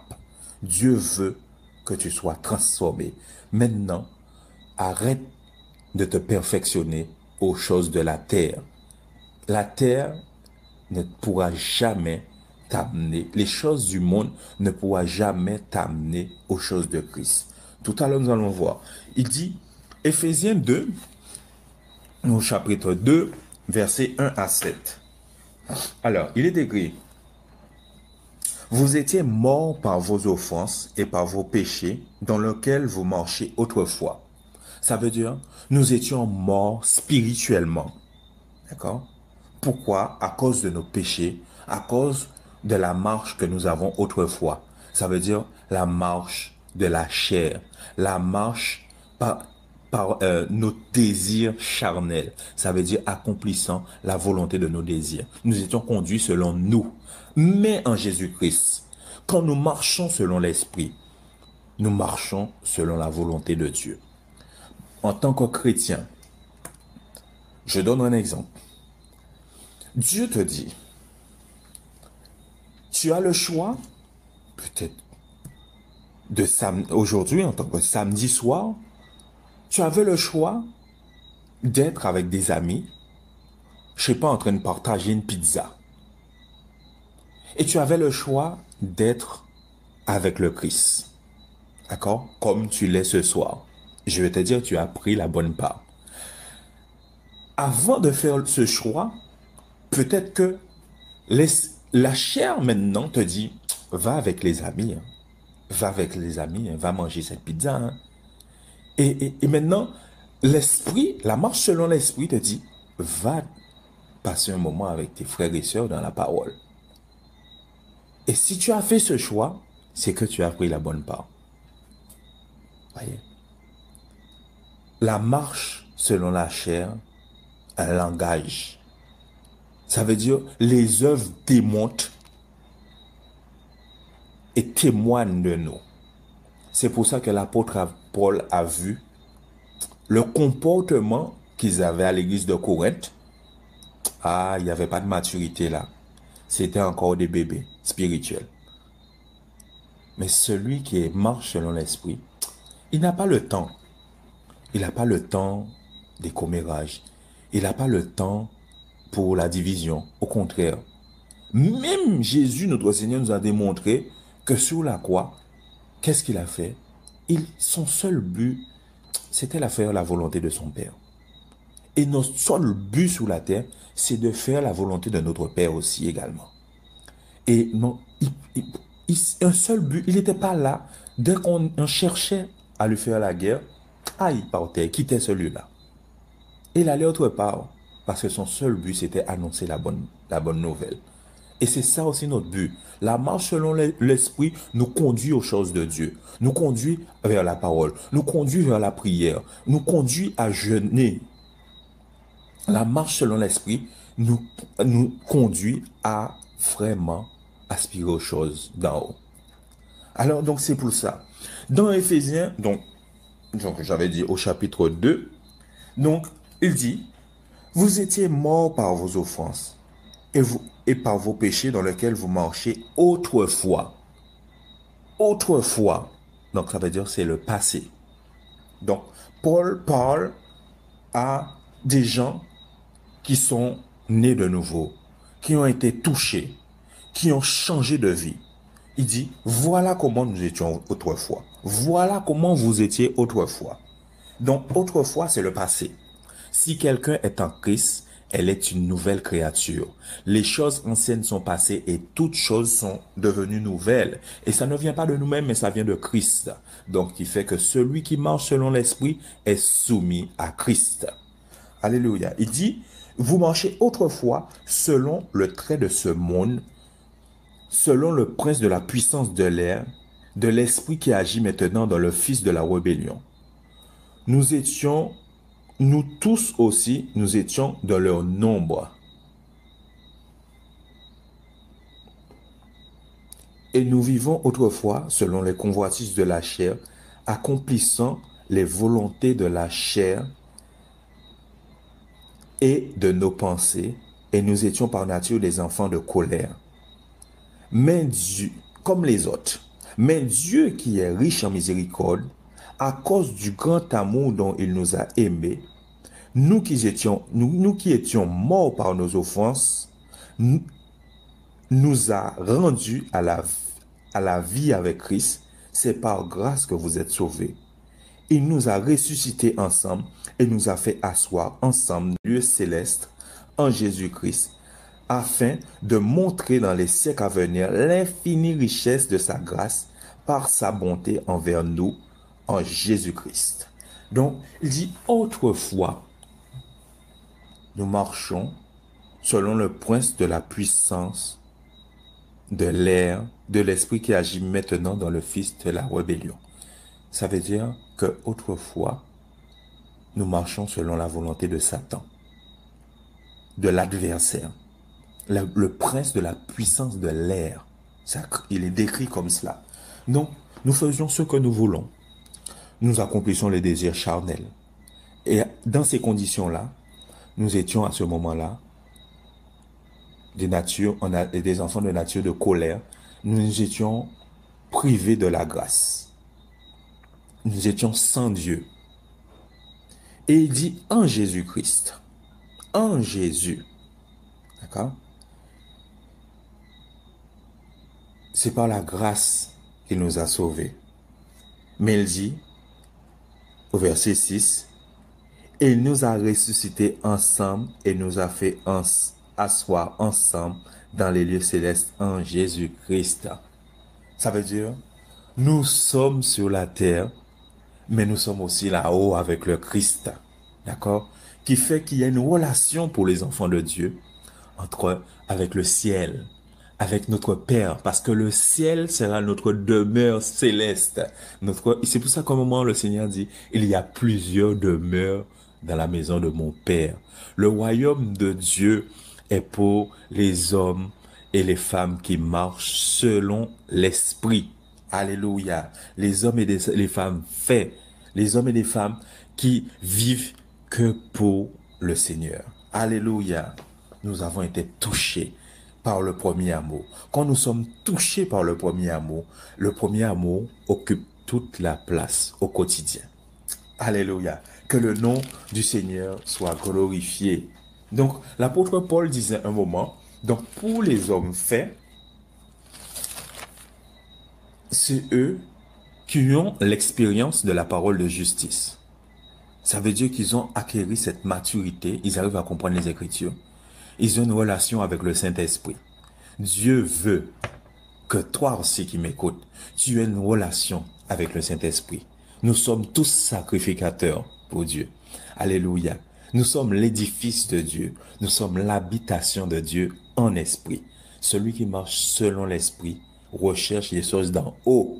Dieu veut que tu sois transformé. Maintenant, arrête de te perfectionner aux choses de la terre. La terre ne pourra jamais t'amener, les choses du monde ne pourra jamais t'amener aux choses de Christ. Tout à l'heure, nous allons voir. Il dit, Éphésiens deux, au chapitre deux, versets un à sept. Alors, il est écrit, « Vous étiez morts par vos offenses et par vos péchés, dans lesquels vous marchiez autrefois. » Ça veut dire, nous étions morts spirituellement. D'accord? Pourquoi? À cause de nos péchés, à cause de la marche que nous avons autrefois. Ça veut dire la marche de la chair, la marche par, par euh, nos désirs charnels. Ça veut dire accomplissant la volonté de nos désirs. Nous étions conduits selon nous. Mais en Jésus-Christ, quand nous marchons selon l'Esprit, nous marchons selon la volonté de Dieu. En tant que chrétien, je donne un exemple. Dieu te dit, tu as le choix, peut-être, de samedi, aujourd'hui, en tant que samedi soir, tu avais le choix d'être avec des amis, je ne sais pas, en train de partager une pizza. Et tu avais le choix d'être avec le Christ. D'accord? Comme tu l'es ce soir. Je vais te dire, tu as pris la bonne part. Avant de faire ce choix, peut-être que Les, la chair maintenant te dit, va avec les amis, hein. va avec les amis, hein. va manger cette pizza. Hein. Et, et, et maintenant, l'esprit, la marche selon l'esprit te dit, va passer un moment avec tes frères et sœurs dans la parole. Et si tu as fait ce choix, c'est que tu as pris la bonne part. Voyez. La marche selon la chair, un langage. Ça veut dire, les œuvres démontrent et témoignent de nous. C'est pour ça que l'apôtre Paul a vu le comportement qu'ils avaient à l'église de Corinthe. Ah, il n'y avait pas de maturité là. C'était encore des bébés spirituels. Mais celui qui marche selon l'esprit, il n'a pas le temps. Il n'a pas le temps des commérages. Il n'a pas le temps pour la division. Au contraire, même Jésus, notre Seigneur, nous a démontré que sur la croix, qu'est-ce qu'il a fait? Il, son seul but, c'était de faire la volonté de son Père. Et notre seul but sur la terre, c'est de faire la volonté de notre Père aussi également. Et non, il, il, il, un seul but, il n'était pas là. Dès qu'on cherchait à lui faire la guerre, ah, il partait, il quittait celui-là. Il allait autre part, parce que son seul but, c'était annoncer la bonne, la bonne nouvelle. Et c'est ça aussi notre but. La marche selon l'esprit nous conduit aux choses de Dieu. Nous conduit vers la parole. Nous conduit vers la prière. Nous conduit à jeûner. La marche selon l'esprit nous, nous conduit à vraiment aspirer aux choses d'en haut. Alors, donc, c'est pour ça. Dans Éphésiens, donc, donc j'avais dit au chapitre deux, donc, il dit, « Vous étiez morts par vos offenses et, vous, et par vos péchés dans lesquels vous marchez autrefois. » Autrefois. Donc, ça veut dire c'est le passé. Donc, Paul parle à des gens qui sont nés de nouveau, qui ont été touchés, qui ont changé de vie. Il dit, voilà comment nous étions autrefois. Voilà comment vous étiez autrefois. Donc, autrefois, c'est le passé. Si quelqu'un est en Christ, elle est une nouvelle créature. Les choses anciennes sont passées et toutes choses sont devenues nouvelles. Et ça ne vient pas de nous-mêmes, mais ça vient de Christ. Donc, qui fait que celui qui marche selon l'esprit est soumis à Christ. Alléluia. Il dit, vous marchez autrefois selon le trait de ce monde, selon le prince de la puissance de l'air, de l'esprit qui agit maintenant dans le fils de la rébellion. Nous étions, nous tous aussi, nous étions dans leur nombre. Et nous vivons autrefois selon les convoitises de la chair, accomplissant les volontés de la chair et de nos pensées, et nous étions par nature des enfants de colère. Mais Dieu, comme les autres, mais Dieu qui est riche en miséricorde, à cause du grand amour dont il nous a aimés, nous qui étions, nous, nous qui étions morts par nos offenses, nous, nous a rendus à la, à la vie avec Christ. C'est par grâce que vous êtes sauvés. Il nous a ressuscités ensemble et nous a fait asseoir ensemble dans le lieu céleste en Jésus-Christ, afin de montrer dans les siècles à venir l'infinie richesse de sa grâce par sa bonté envers nous en Jésus-Christ. Donc, il dit autrefois, nous marchons selon le prince de la puissance, de l'air, de l'esprit qui agit maintenant dans le fils de la rébellion. Ça veut dire que autrefois, nous marchons selon la volonté de Satan, de l'adversaire, le, le prince de la puissance de l'air. Il est décrit comme cela. Donc, nous faisions ce que nous voulons. Nous accomplissons les désirs charnels. Et dans ces conditions-là, nous étions à ce moment-là des, natures, on a, des enfants de nature de colère. Nous étions privés de la grâce. Nous étions sans Dieu. Et il dit en Jésus-Christ. En Jésus. D'accord? C'est par la grâce qu'il nous a sauvés. Mais il dit, au verset six, il nous a ressuscités ensemble et nous a fait asseoir ensemble dans les lieux célestes en Jésus-Christ. Ça veut dire, nous sommes sur la terre, mais nous sommes aussi là-haut avec le Christ. D'accord? Qui fait qu'il y a une relation pour les enfants de Dieu entre avec le ciel, avec notre Père, parce que le ciel sera notre demeure céleste. Notre, c'est pour ça qu'au moment le Seigneur dit, il y a plusieurs demeures dans la maison de mon Père. Le royaume de Dieu est pour les hommes et les femmes qui marchent selon l'Esprit. Alléluia. Les hommes et des, les femmes faits, les hommes et les femmes qui vivent que pour le Seigneur. Alléluia. Nous avons été touchés par le premier amour. Quand nous sommes touchés par le premier amour, le premier amour occupe toute la place au quotidien. Alléluia. Que le nom du Seigneur soit glorifié. Donc, l'apôtre Paul disait un moment, donc pour les hommes faits, c'est eux qui ont l'expérience de la parole de justice. Ça veut dire qu'ils ont acquis cette maturité, ils arrivent à comprendre les Écritures. Ils ont une relation avec le Saint-Esprit. Dieu veut que toi aussi qui m'écoutes, tu aies une relation avec le Saint-Esprit. Nous sommes tous sacrificateurs pour Dieu. Alléluia. Nous sommes l'édifice de Dieu. Nous sommes l'habitation de Dieu en esprit. Celui qui marche selon l'esprit recherche les choses d'en haut,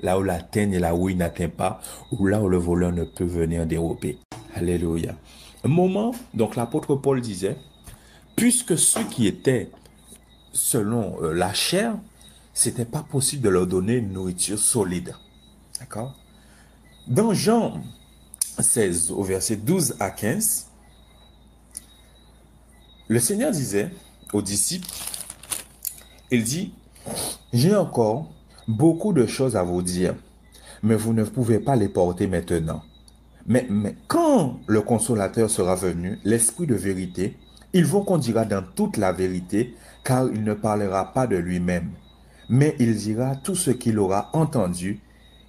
là où l'atteigne et là où il n'atteint pas, ou là où le voleur ne peut venir dérober. Alléluia. Un moment, donc l'apôtre Paul disait, puisque ceux qui étaient selon la chair, c'était pas possible de leur donner une nourriture solide. D'accord? Dans Jean seize, au verset douze à quinze, le Seigneur disait aux disciples, il dit, « J'ai encore beaucoup de choses à vous dire, mais vous ne pouvez pas les porter maintenant. Mais, mais quand le Consolateur sera venu, l'Esprit de vérité, il vous conduira dans toute la vérité, car il ne parlera pas de lui-même. Mais il dira tout ce qu'il aura entendu,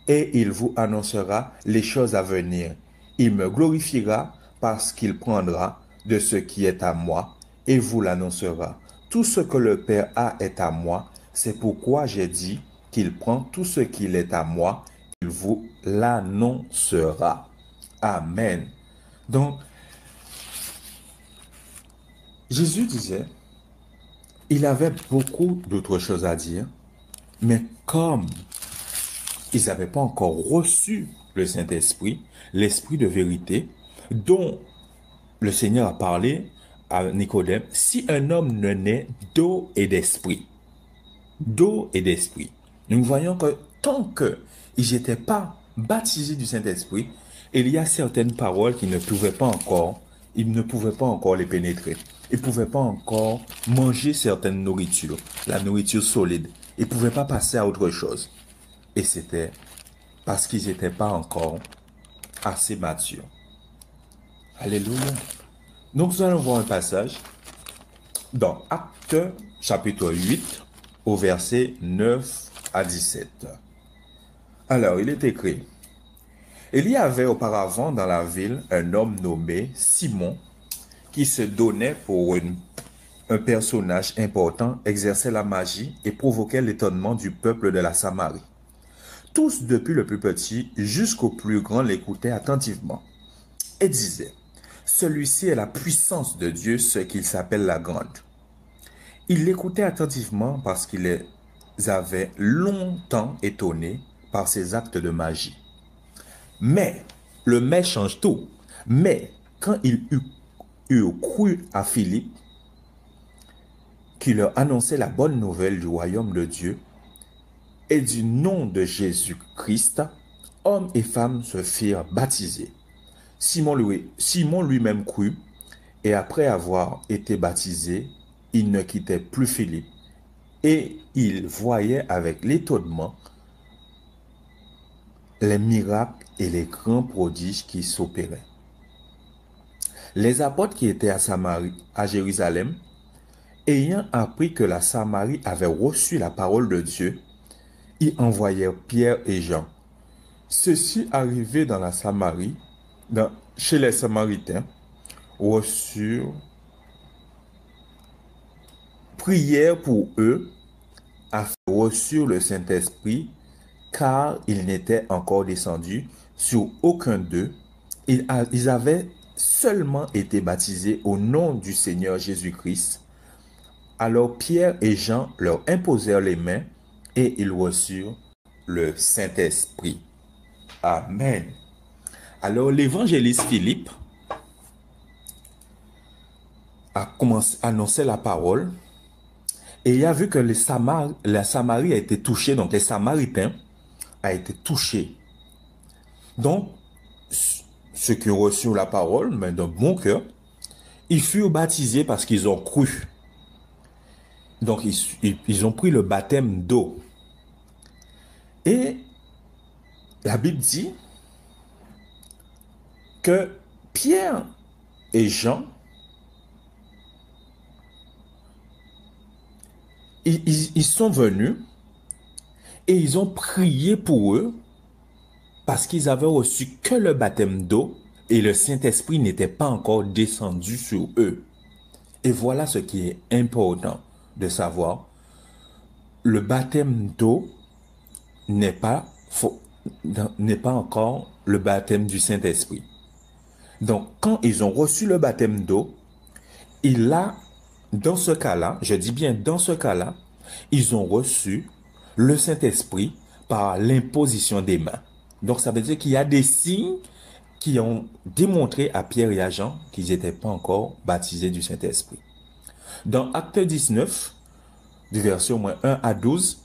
et il vous annoncera les choses à venir. Il me glorifiera parce qu'il prendra de ce qui est à moi, et vous l'annoncera. Tout ce que le Père a est à moi, c'est pourquoi j'ai dit qu'il prend tout ce qu'il est à moi, il vous l'annoncera. » Amen. Donc, Jésus disait, il avait beaucoup d'autres choses à dire, mais comme ils n'avaient pas encore reçu le Saint-Esprit, l'Esprit de vérité, dont le Seigneur a parlé à Nicodème, si un homme ne naît d'eau et d'esprit, d'eau et d'esprit. Nous voyons que tant qu'ils n'étaient pas baptisés du Saint-Esprit, il y a certaines paroles qui ne pouvaient pas encore, ils ne pouvaient pas encore les pénétrer. Ils ne pouvaient pas encore manger certaines nourritures, la nourriture solide. Ils ne pouvaient pas passer à autre chose. Et c'était parce qu'ils n'étaient pas encore assez matures. Alléluia. Donc, nous allons voir un passage dans Actes chapitre huit, au verset neuf à dix-sept. Alors, il est écrit, « Il y avait auparavant dans la ville un homme nommé Simon, qui se donnait pour une, un personnage important, exerçait la magie et provoquait l'étonnement du peuple de la Samarie. Tous, depuis le plus petit jusqu'au plus grand, l'écoutaient attentivement et disaient, « Celui-ci est la puissance de Dieu, ce qu'il s'appelle la grande. » Ils l'écoutaient attentivement parce qu'ils les avaient longtemps étonnés par ses actes de magie. Mais, le mais change tout, mais quand ils eurent eurent cru à Philippe, qui leur annonçait la bonne nouvelle du royaume de Dieu et du nom de Jésus-Christ, hommes et femmes se firent baptiser. Simon lui, Simon lui-même crut, et après avoir été baptisé, il ne quittait plus Philippe, et il voyait avec l'étonnement les miracles et les grands prodiges qui s'opéraient. Les apôtres qui étaient à Samarie, à Jérusalem, ayant appris que la Samarie avait reçu la parole de Dieu, y envoyèrent Pierre et Jean. Ceux-ci, arrivés dans la Samarie, dans, chez les Samaritains, reçurent Prière pour eux afin de reçu le Saint-Esprit, car il n'était encore descendu sur aucun d'eux. Ils, ils avaient seulement été baptisés au nom du Seigneur Jésus-Christ. Alors Pierre et Jean leur imposèrent les mains et ils reçurent le Saint-Esprit. Amen. Alors l'évangéliste Philippe a commencé à annoncer la parole et il a vu que les Samar, la Samarie a été touchée, donc les Samaritains a été touchés. Donc, ceux qui ont reçu la parole, mais d'un bon cœur, ils furent baptisés parce qu'ils ont cru. Donc, ils, ils, ils ont pris le baptême d'eau. Et la Bible dit que Pierre et Jean, ils, ils, ils sont venus et ils ont prié pour eux parce qu'ils avaient reçu que le baptême d'eau et le Saint-Esprit n'était pas encore descendu sur eux. Et voilà ce qui est important de savoir. Le baptême d'eau n'est pas, n'est pas encore le baptême du Saint-Esprit. Donc, quand ils ont reçu le baptême d'eau, il a, dans ce cas-là, je dis bien dans ce cas-là, ils ont reçu le Saint-Esprit par l'imposition des mains. Donc, ça veut dire qu'il y a des signes qui ont démontré à Pierre et à Jean qu'ils n'étaient pas encore baptisés du Saint-Esprit. Dans Actes dix-neuf, du verset au moins un à douze,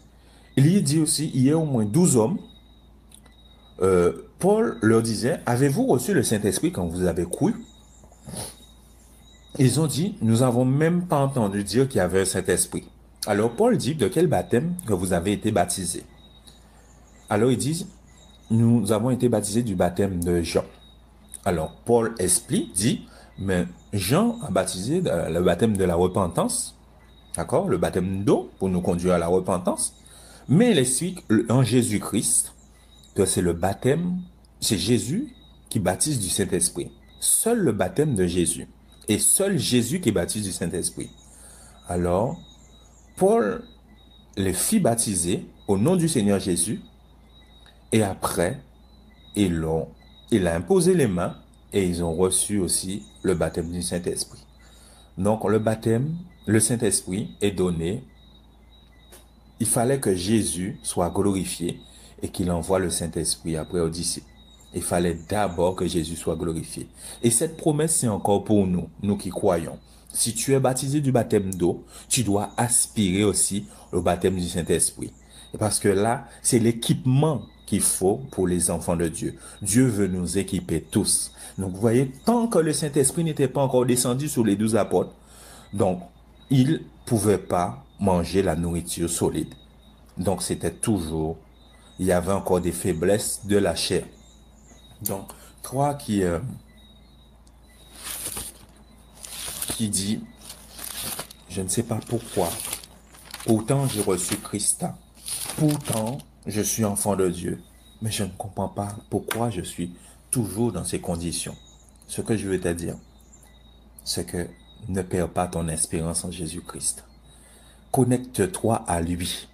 il y dit aussi, il y a au moins douze hommes. Euh, Paul leur disait, avez-vous reçu le Saint-Esprit quand vous avez cru? Ils ont dit, nous n'avons même pas entendu dire qu'il y avait un Saint-Esprit. Alors Paul dit, de quel baptême que vous avez été baptisés? Alors ils disent, nous avons été baptisés du baptême de Jean. Alors Paul explique, dit, mais Jean a baptisé le baptême de la repentance, d'accord, le baptême d'eau pour nous conduire à la repentance, mais il explique en Jésus-Christ que c'est le baptême, c'est Jésus qui baptise du Saint-Esprit. Seul le baptême de Jésus et seul Jésus qui baptise du Saint-Esprit. Alors, Paul les fit baptiser au nom du Seigneur Jésus et après, ils l'ont, il a imposé les mains et ils ont reçu aussi le baptême du Saint-Esprit. Donc, le baptême, le Saint-Esprit est donné. Il fallait que Jésus soit glorifié et qu'il envoie le Saint-Esprit après aux disciples. Il fallait d'abord que Jésus soit glorifié. Et cette promesse, c'est encore pour nous, nous qui croyons. Si tu es baptisé du baptême d'eau, tu dois aspirer aussi au baptême du Saint-Esprit. Parce que là, c'est l'équipement qu'il faut pour les enfants de Dieu. Dieu veut nous équiper tous. Donc, vous voyez, tant que le Saint-Esprit n'était pas encore descendu sur les douze apôtres, donc, ils ne pouvaient pas manger la nourriture solide. Donc, c'était toujours, il y avait encore des faiblesses de la chair. Donc, trois qui, euh, qui dit, je ne sais pas pourquoi, pourtant j'ai reçu Christ, pourtant je suis enfant de Dieu, mais je ne comprends pas pourquoi je suis toujours dans ces conditions. Ce que je veux te dire, c'est que ne perds pas ton espérance en Jésus-Christ. Connecte-toi à lui.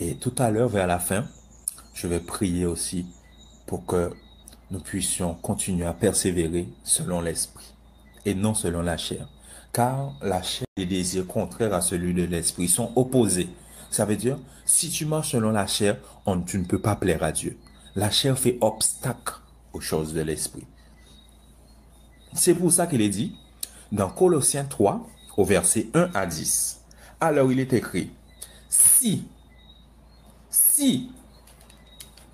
Et tout à l'heure, vers la fin, je vais prier aussi pour que nous puissions continuer à persévérer selon l'Esprit et non selon la chair. Car la chair et les désirs contraires à celui de l'Esprit sont opposés. Ça veut dire, si tu marches selon la chair, on, tu ne peux pas plaire à Dieu. La chair fait obstacle aux choses de l'Esprit. C'est pour ça qu'il est dit, dans Colossiens trois, au verset un à dix, alors il est écrit, si, si,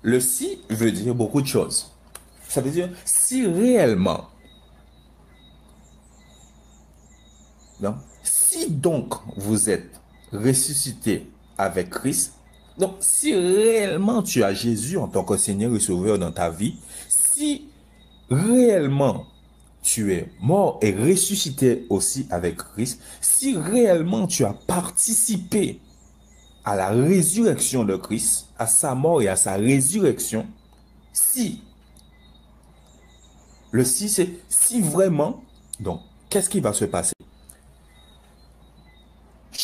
le si veut dire beaucoup de choses. Ça veut dire, si réellement, non? Si donc vous êtes ressuscité avec Christ, donc si réellement tu as Jésus en tant que Seigneur et Sauveur dans ta vie, si réellement tu es mort et ressuscité aussi avec Christ, si réellement tu as participé à la résurrection de Christ, à sa mort et à sa résurrection, si, le si c'est si vraiment, donc qu'est-ce qui va se passer?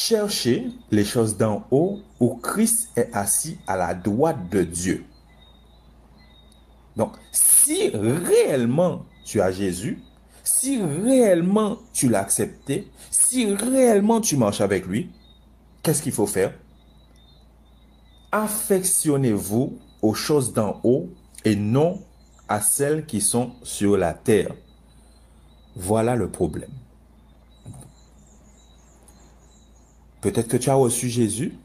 cherchez les choses d'en haut où Christ est assis à la droite de Dieu. Donc, si réellement tu as Jésus, si réellement tu l'as accepté, si réellement tu marches avec lui, qu'est-ce qu'il faut faire? Affectionnez-vous aux choses d'en haut et non à celles qui sont sur la terre. Voilà le problème. Peut-être que tu as reçu Jésus,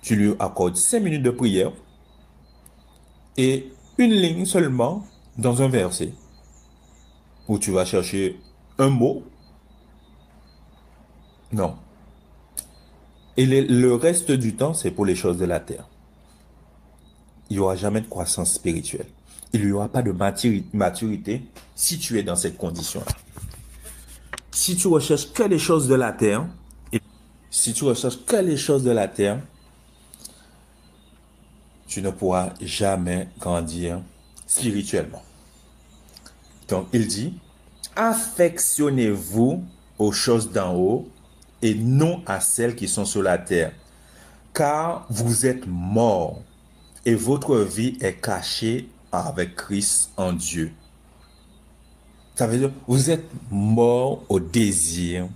tu lui accordes cinq minutes de prière et une ligne seulement dans un verset où tu vas chercher un mot. Non. Et le reste du temps, c'est pour les choses de la terre. Il n'y aura jamais de croissance spirituelle. Il n'y aura pas de maturité si tu es dans cette condition-là. Si tu recherches que les choses de la terre, et si tu recherches que les choses de la terre, tu ne pourras jamais grandir spirituellement. Donc, il dit, affectionnez-vous aux choses d'en haut et non à celles qui sont sur la terre, car vous êtes morts et votre vie est cachée avec Christ en Dieu. Ça veut dire vous êtes morts au désir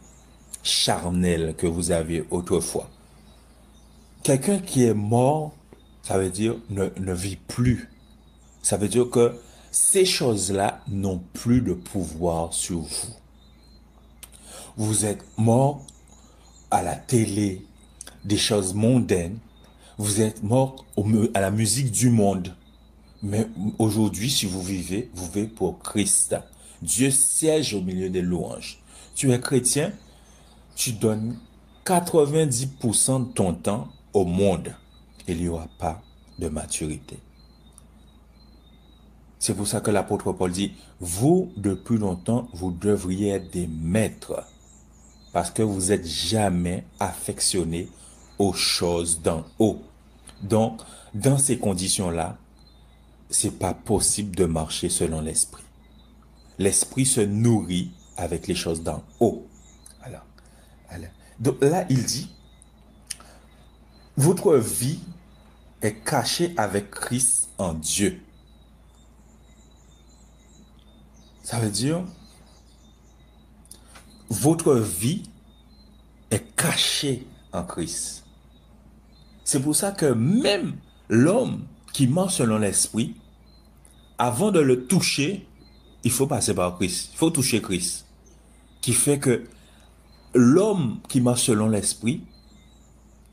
charnel que vous aviez autrefois. Quelqu'un qui est mort, ça veut dire ne, ne vit plus. Ça veut dire que ces choses-là n'ont plus de pouvoir sur vous. Vous êtes morts à la télé, des choses mondaines. Vous êtes morts au, à la musique du monde. Mais aujourd'hui, si vous vivez, vous vivez pour Christ. Dieu siège au milieu des louanges. Tu es chrétien, tu donnes quatre-vingt-dix pour cent de ton temps au monde. Il n'y aura pas de maturité. C'est pour ça que l'apôtre Paul dit, vous, depuis longtemps, vous devriez être des maîtres. Parce que vous n'êtes jamais affectionnés aux choses d'en haut. Donc, dans ces conditions-là, ce n'est pas possible de marcher selon l'esprit. L'esprit se nourrit avec les choses d'en haut. Alors, alors, donc là, il dit, votre vie est cachée avec Christ en Dieu. Ça veut dire, votre vie est cachée en Christ. C'est pour ça que même l'homme qui marche selon l'esprit, avant de le toucher, il faut passer par Christ. Il faut toucher Christ. Qui fait que l'homme qui marche selon l'esprit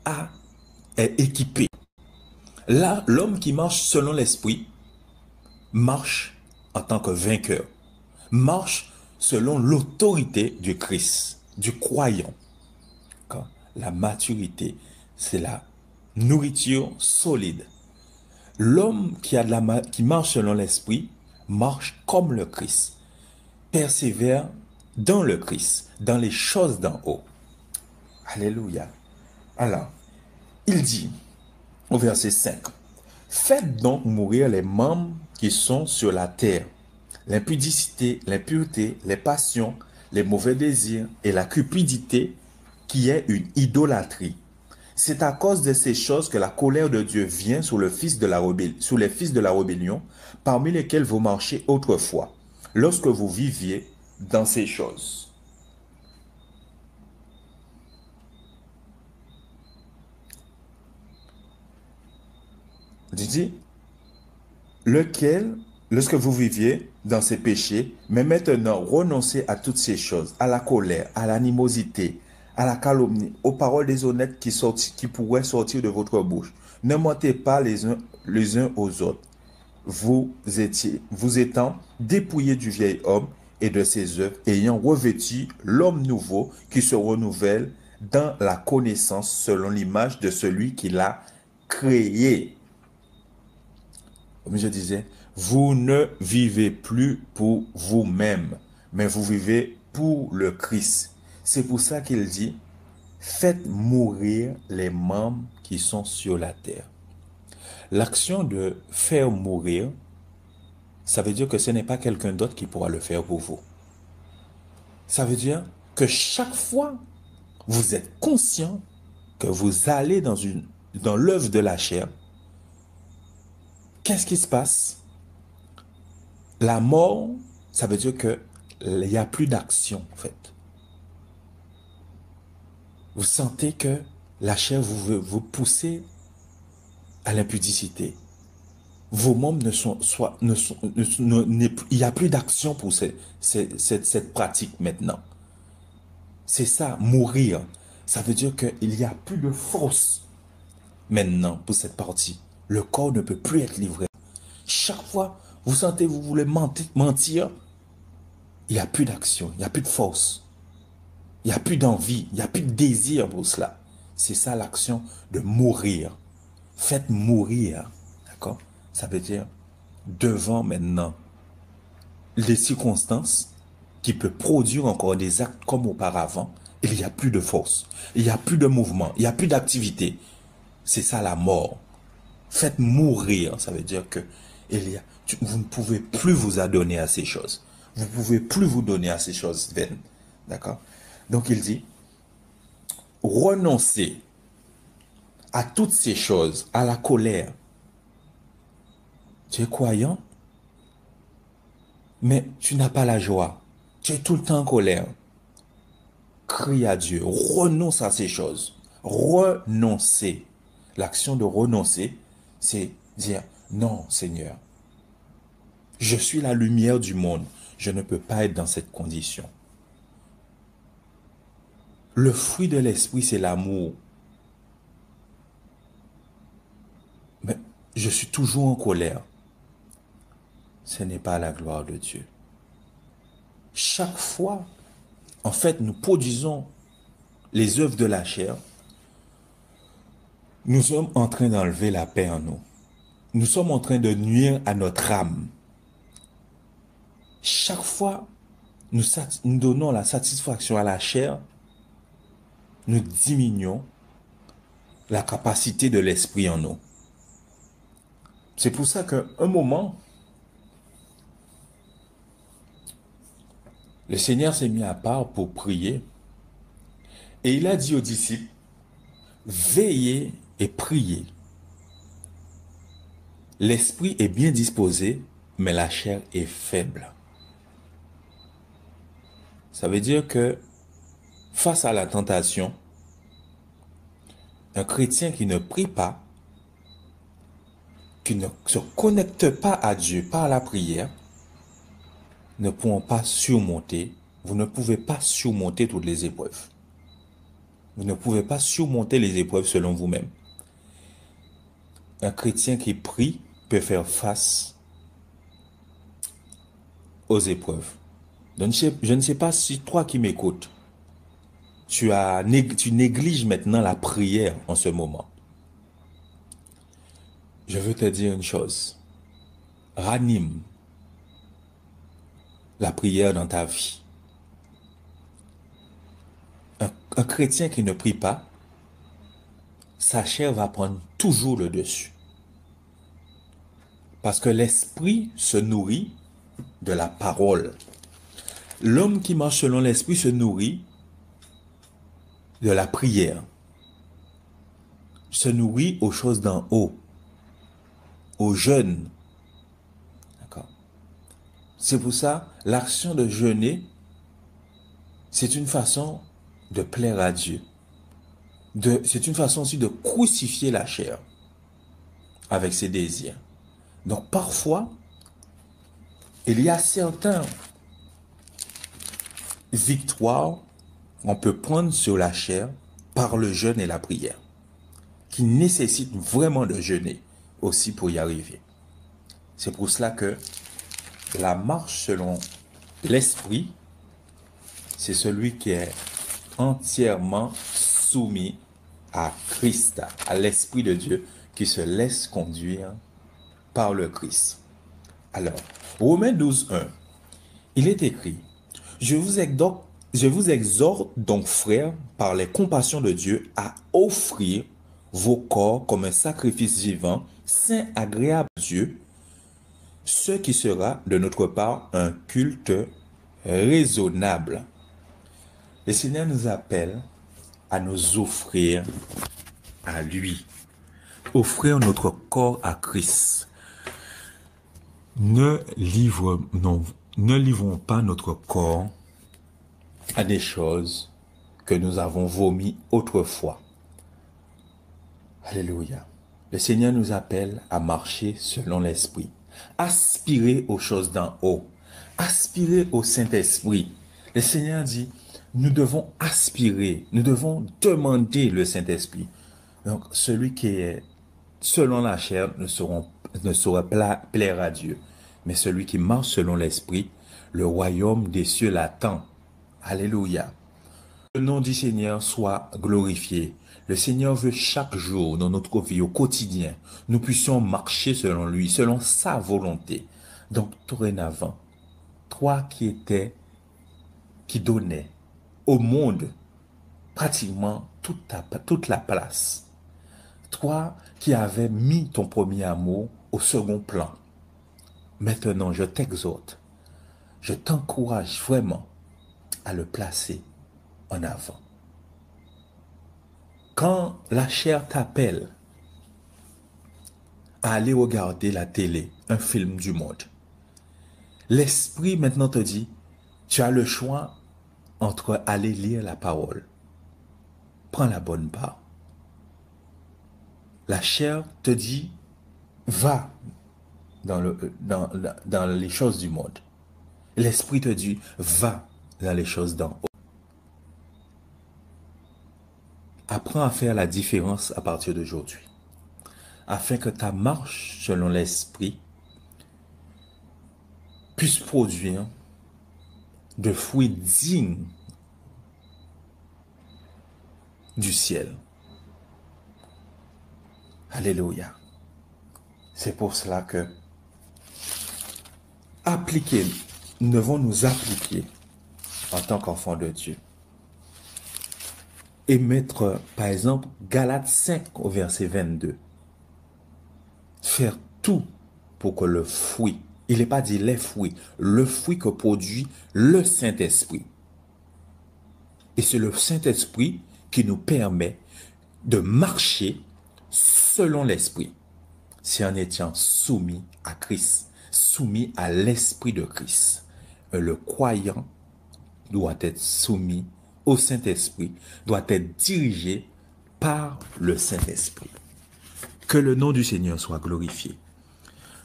a, est équipé. Là, l'homme qui marche selon l'esprit marche en tant que vainqueur. Marche selon l'autorité du Christ, du croyant. Quand la maturité, c'est la nourriture solide. L'homme qui, a de la ma qui marche selon l'esprit, marche comme le Christ, persévère dans le Christ, dans les choses d'en haut. Alléluia. Alors, il dit au verset cinq, « Faites donc mourir les membres qui sont sur la terre, l'impudicité, l'impureté, les passions, les mauvais désirs et la cupidité qui est une idolâtrie. C'est à cause de ces choses que la colère de Dieu vient sur, le fils de la sur les fils de la rébellion, parmi lesquels vous marchez autrefois, lorsque vous viviez dans ces choses. » Didier, lequel... Lorsque vous viviez dans ces péchés, mais maintenant renoncez à toutes ces choses, à la colère, à l'animosité, à la calomnie, aux paroles déshonnêtes qui, sorti, qui pourraient sortir de votre bouche. Ne mentez pas les uns, les uns aux autres, vous, étiez, vous étant dépouillés du vieil homme et de ses œuvres, ayant revêtu l'homme nouveau qui se renouvelle dans la connaissance selon l'image de celui qui l'a créé. Comme je disais, vous ne vivez plus pour vous-même, mais vous vivez pour le Christ. C'est pour ça qu'il dit, faites mourir les membres qui sont sur la terre. L'action de faire mourir, ça veut dire que ce n'est pas quelqu'un d'autre qui pourra le faire pour vous. Ça veut dire que chaque fois vous êtes conscient que vous allez dans, une, dans l'œuvre de la chair, qu'est-ce qui se passe? La mort, ça veut dire que il n'y a plus d'action, en fait. Vous sentez que la chair vous, vous poussez à l'impudicité. Vos membres ne sont, soit, ne sont, ne, ne, il n'y a plus d'action pour ces, ces, cette, cette pratique maintenant. C'est ça, mourir. Ça veut dire qu'il n'y a plus de force maintenant pour cette partie. Le corps ne peut plus être livré. Chaque fois, vous sentez que vous voulez mentir, mentir, il n'y a plus d'action, il n'y a plus de force. Il n'y a plus d'envie, il n'y a plus de désir pour cela. C'est ça l'action de mourir. Faites mourir, d'accord? Ça veut dire devant maintenant les circonstances qui peuvent produire encore des actes comme auparavant. Il n'y a plus de force, il n'y a plus de mouvement, il n'y a plus d'activité. C'est ça la mort. Faites mourir, ça veut dire que il y a, tu, vous ne pouvez plus vous adonner à ces choses. Vous ne pouvez plus vous donner à ces choses vaines. D'accord? Donc il dit, renoncez à toutes ces choses, à la colère. Tu es croyant, mais tu n'as pas la joie. Tu es tout le temps en colère. Crie à Dieu, renonce à ces choses. Renoncer. L'action de renoncer, c'est dire, non Seigneur, je suis la lumière du monde. Je ne peux pas être dans cette condition. Le fruit de l'esprit, c'est l'amour. Mais je suis toujours en colère. Ce n'est pas la gloire de Dieu. Chaque fois, en fait, nous produisons les œuvres de la chair. Nous sommes en train d'enlever la paix en nous. Nous sommes en train de nuire à notre âme. Chaque fois, nous, nous donnons la satisfaction à la chair, nous diminuons la capacité de l'esprit en nous. C'est pour ça qu'à un moment, le Seigneur s'est mis à part pour prier et il a dit aux disciples, veillez et priez. L'esprit est bien disposé, mais la chair est faible. Ça veut dire que face à la tentation, un chrétien qui ne prie pas, qui ne se connecte pas à Dieu par la prière, ne pourront pas surmonter, vous ne pouvez pas surmonter toutes les épreuves. Vous ne pouvez pas surmonter les épreuves selon vous-même. Un chrétien qui prie peut faire face aux épreuves. Je ne, sais, je ne sais pas si toi qui m'écoutes, tu, as, tu négliges maintenant la prière en ce moment. Je veux te dire une chose. Ranime la prière dans ta vie. Un, un chrétien qui ne prie pas, sa chair va prendre toujours le dessus. Parce que l'esprit se nourrit de la parole. L'homme qui marche selon l'esprit se nourrit de la prière, se nourrit aux choses d'en haut, au jeûne. D'accord? C'est pour ça, l'action de jeûner, c'est une façon de plaire à Dieu. C'est une façon aussi de crucifier la chair avec ses désirs. Donc parfois, il y a certains victoires on peut prendre sur la chair par le jeûne et la prière, qui nécessite vraiment de jeûner aussi pour y arriver. C'est pour cela que la marche selon l'esprit, c'est celui qui est entièrement soumis à Christ, à l'esprit de Dieu, qui se laisse conduire par le Christ. Alors, Romains douze, un, il est écrit, « Je vous ai donc Je vous exhorte donc, frères, par les compassions de Dieu, à offrir vos corps comme un sacrifice vivant, saint, agréable à Dieu, ce qui sera de notre part un culte raisonnable. » Le Seigneur nous appelle à nous offrir à lui. Offrir notre corps à Christ. Ne livre, non, ne livrons pas notre corps à des choses que nous avons vomi autrefois. Alléluia. Le Seigneur nous appelle à marcher selon l'Esprit. Aspirer aux choses d'en haut. Aspirer au Saint-Esprit. Le Seigneur dit, nous devons aspirer, nous devons demander le Saint-Esprit. Donc, celui qui est selon la chair ne, seront, ne saura plaire à Dieu. Mais celui qui marche selon l'Esprit, le royaume des cieux l'attend. Alléluia. Le nom du Seigneur soit glorifié. Le Seigneur veut chaque jour dans notre vie, au quotidien, nous puissions marcher selon lui, selon sa volonté. Donc, dorénavant, toi qui étais, qui donnais au monde pratiquement toute, ta, toute la place, toi qui avais mis ton premier amour au second plan, maintenant je t'exhorte, je t'encourage vraiment à le placer en avant. Quand la chair t'appelle à aller regarder la télé, un film du monde, l'esprit maintenant te dit, tu as le choix entre aller lire la parole. Prends la bonne part. La chair te dit, va dans, le, dans, dans les choses du monde. L'esprit te dit, va dans les choses d'en haut. Apprends à faire la différence à partir d'aujourd'hui, afin que ta marche selon l'esprit puisse produire de fruits dignes du ciel. Alléluia. C'est pour cela que appliquer, nous devons nous appliquer en tant qu'enfants de Dieu. Et mettre, par exemple, Galates cinq au verset vingt-deux. Faire tout pour que le fruit, il n'est pas dit les fruits, le fruit que produit le Saint-Esprit. Et c'est le Saint-Esprit qui nous permet de marcher selon l'Esprit. C'est en étant soumis à Christ, soumis à l'Esprit de Christ. Le croyant doit être soumis au Saint-Esprit, doit être dirigé par le Saint-Esprit. Que le nom du Seigneur soit glorifié.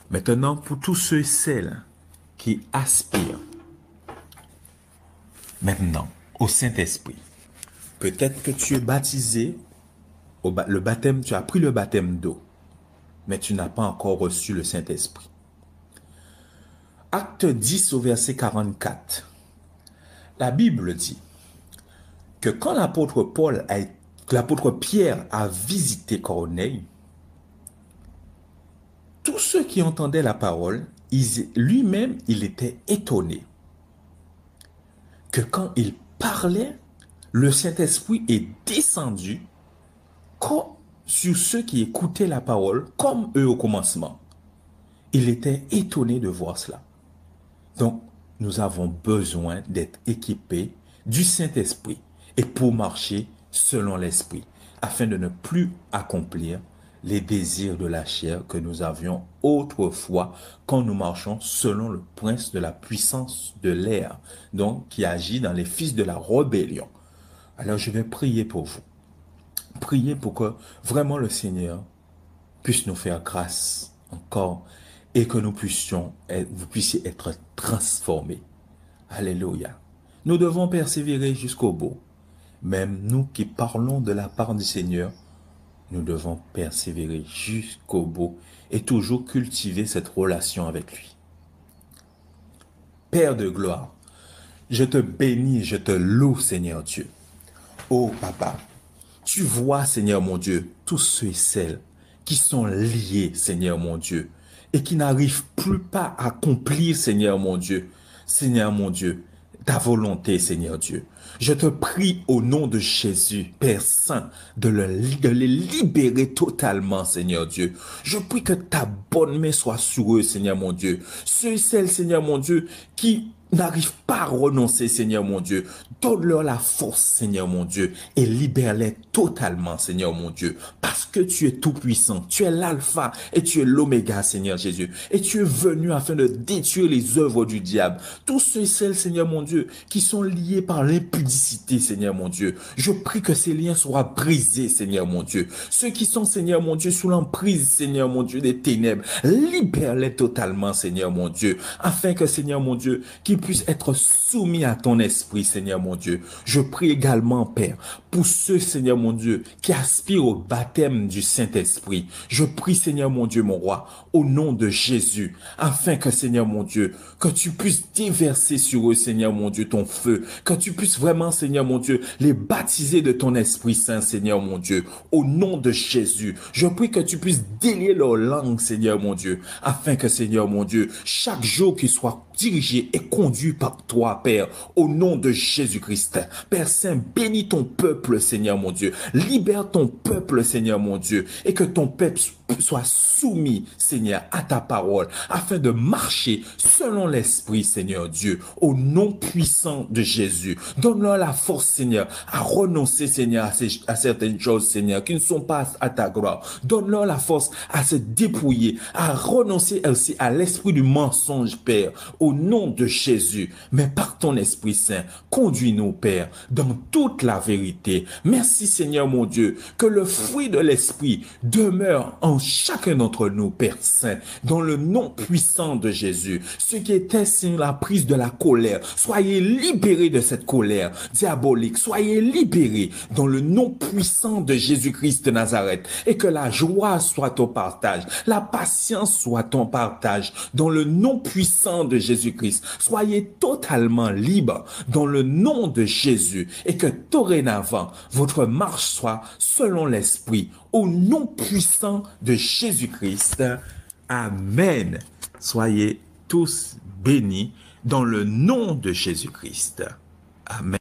Maintenant, pour tous ceux et celles qui aspirent maintenant au Saint-Esprit, peut-être que tu es baptisé, au ba- le baptême, tu as pris le baptême d'eau, mais tu n'as pas encore reçu le Saint-Esprit. Actes dix au verset quarante-quatre, la Bible dit que quand l'apôtre Paul, a, l'apôtre Pierre a visité Corneille, tous ceux qui entendaient la parole, lui-même, il était étonné que quand il parlait, le Saint-Esprit est descendu comme sur ceux qui écoutaient la parole, comme eux au commencement. Il était étonné de voir cela. Donc, nous avons besoin d'être équipés du Saint-Esprit. Et pour marcher selon l'Esprit, afin de ne plus accomplir les désirs de la chair que nous avions autrefois quand nous marchons selon le prince de la puissance de l'air, donc qui agit dans les fils de la rébellion. Alors je vais prier pour vous. Prier pour que vraiment le Seigneur puisse nous faire grâce encore et que nous puissions, vous puissiez être transformés. Alléluia. Nous devons persévérer jusqu'au bout. Même nous qui parlons de la part du Seigneur, nous devons persévérer jusqu'au bout et toujours cultiver cette relation avec lui. Père de gloire, je te bénis, je te loue, Seigneur Dieu. Oh Papa, tu vois, Seigneur mon Dieu, tous ceux et celles qui sont liés, Seigneur mon Dieu, et qui n'arrivent plus pas à accomplir, Seigneur mon Dieu, Seigneur mon Dieu, ta volonté, Seigneur Dieu. Je te prie au nom de Jésus, Père Saint, de, le, de les libérer totalement, Seigneur Dieu. Je prie que ta bonne main soit sur eux, Seigneur mon Dieu. Ceux et celles, Seigneur mon Dieu, qui n'arrive pas à renoncer, Seigneur mon Dieu. Donne-leur la force, Seigneur mon Dieu, et libère-les totalement, Seigneur mon Dieu, parce que tu es tout-puissant, tu es l'alpha et tu es l'oméga, Seigneur Jésus, et tu es venu afin de détruire les œuvres du diable. Tous ceux et celles, Seigneur mon Dieu, qui sont liés par l'impudicité, Seigneur mon Dieu, je prie que ces liens soient brisés, Seigneur mon Dieu. Ceux qui sont, Seigneur mon Dieu, sous l'emprise, Seigneur mon Dieu, des ténèbres, libère-les totalement, Seigneur mon Dieu, afin que, Seigneur mon Dieu, qu'ils puissent être soumis à ton esprit, Seigneur mon Dieu. Je prie également, Père, pour ceux, Seigneur mon Dieu, qui aspirent au baptême du Saint-Esprit. Je prie, Seigneur mon Dieu, mon roi, au nom de Jésus, afin que, Seigneur mon Dieu, que tu puisses déverser sur eux, Seigneur mon Dieu, ton feu, que tu puisses vraiment, Seigneur mon Dieu, les baptiser de ton Esprit Saint, Seigneur mon Dieu, au nom de Jésus. Je prie que tu puisses délier leur langue, Seigneur mon Dieu, afin que, Seigneur mon Dieu, chaque jour qu'ils soient dirigés et conduits par toi, Père, au nom de Jésus-Christ. Père Saint, bénis ton peuple, Seigneur mon Dieu. Libère ton peuple, Seigneur mon Dieu, et que ton peuple soit soumis, Seigneur, à ta parole, afin de marcher selon l'Esprit, Seigneur Dieu, au nom puissant de Jésus. Donne-leur la force, Seigneur, à renoncer, Seigneur, à, ces, à certaines choses, Seigneur, qui ne sont pas à ta gloire. Donne-leur la force à se dépouiller, à renoncer aussi à l'esprit du mensonge, Père, au nom de Jésus. Mais par ton Esprit Saint, conduis-nous, Père, dans toute la vérité. Merci, Seigneur mon Dieu, que le fruit de l'Esprit demeure en chacun d'entre nous, Père Saint, dans le nom puissant de Jésus. Ceux qui étaient sur la prise de la colère, soyez libérés de cette colère diabolique, soyez libérés dans le nom puissant de Jésus-Christ de Nazareth, et que la joie soit ton partage, la patience soit ton partage, dans le nom puissant de Jésus-Christ. Soyez totalement libres dans le nom de Jésus, et que dorénavant, votre marche soit selon l'Esprit, au nom puissant de Jésus-Christ. Amen. Soyez tous bénis dans le nom de Jésus-Christ. Amen.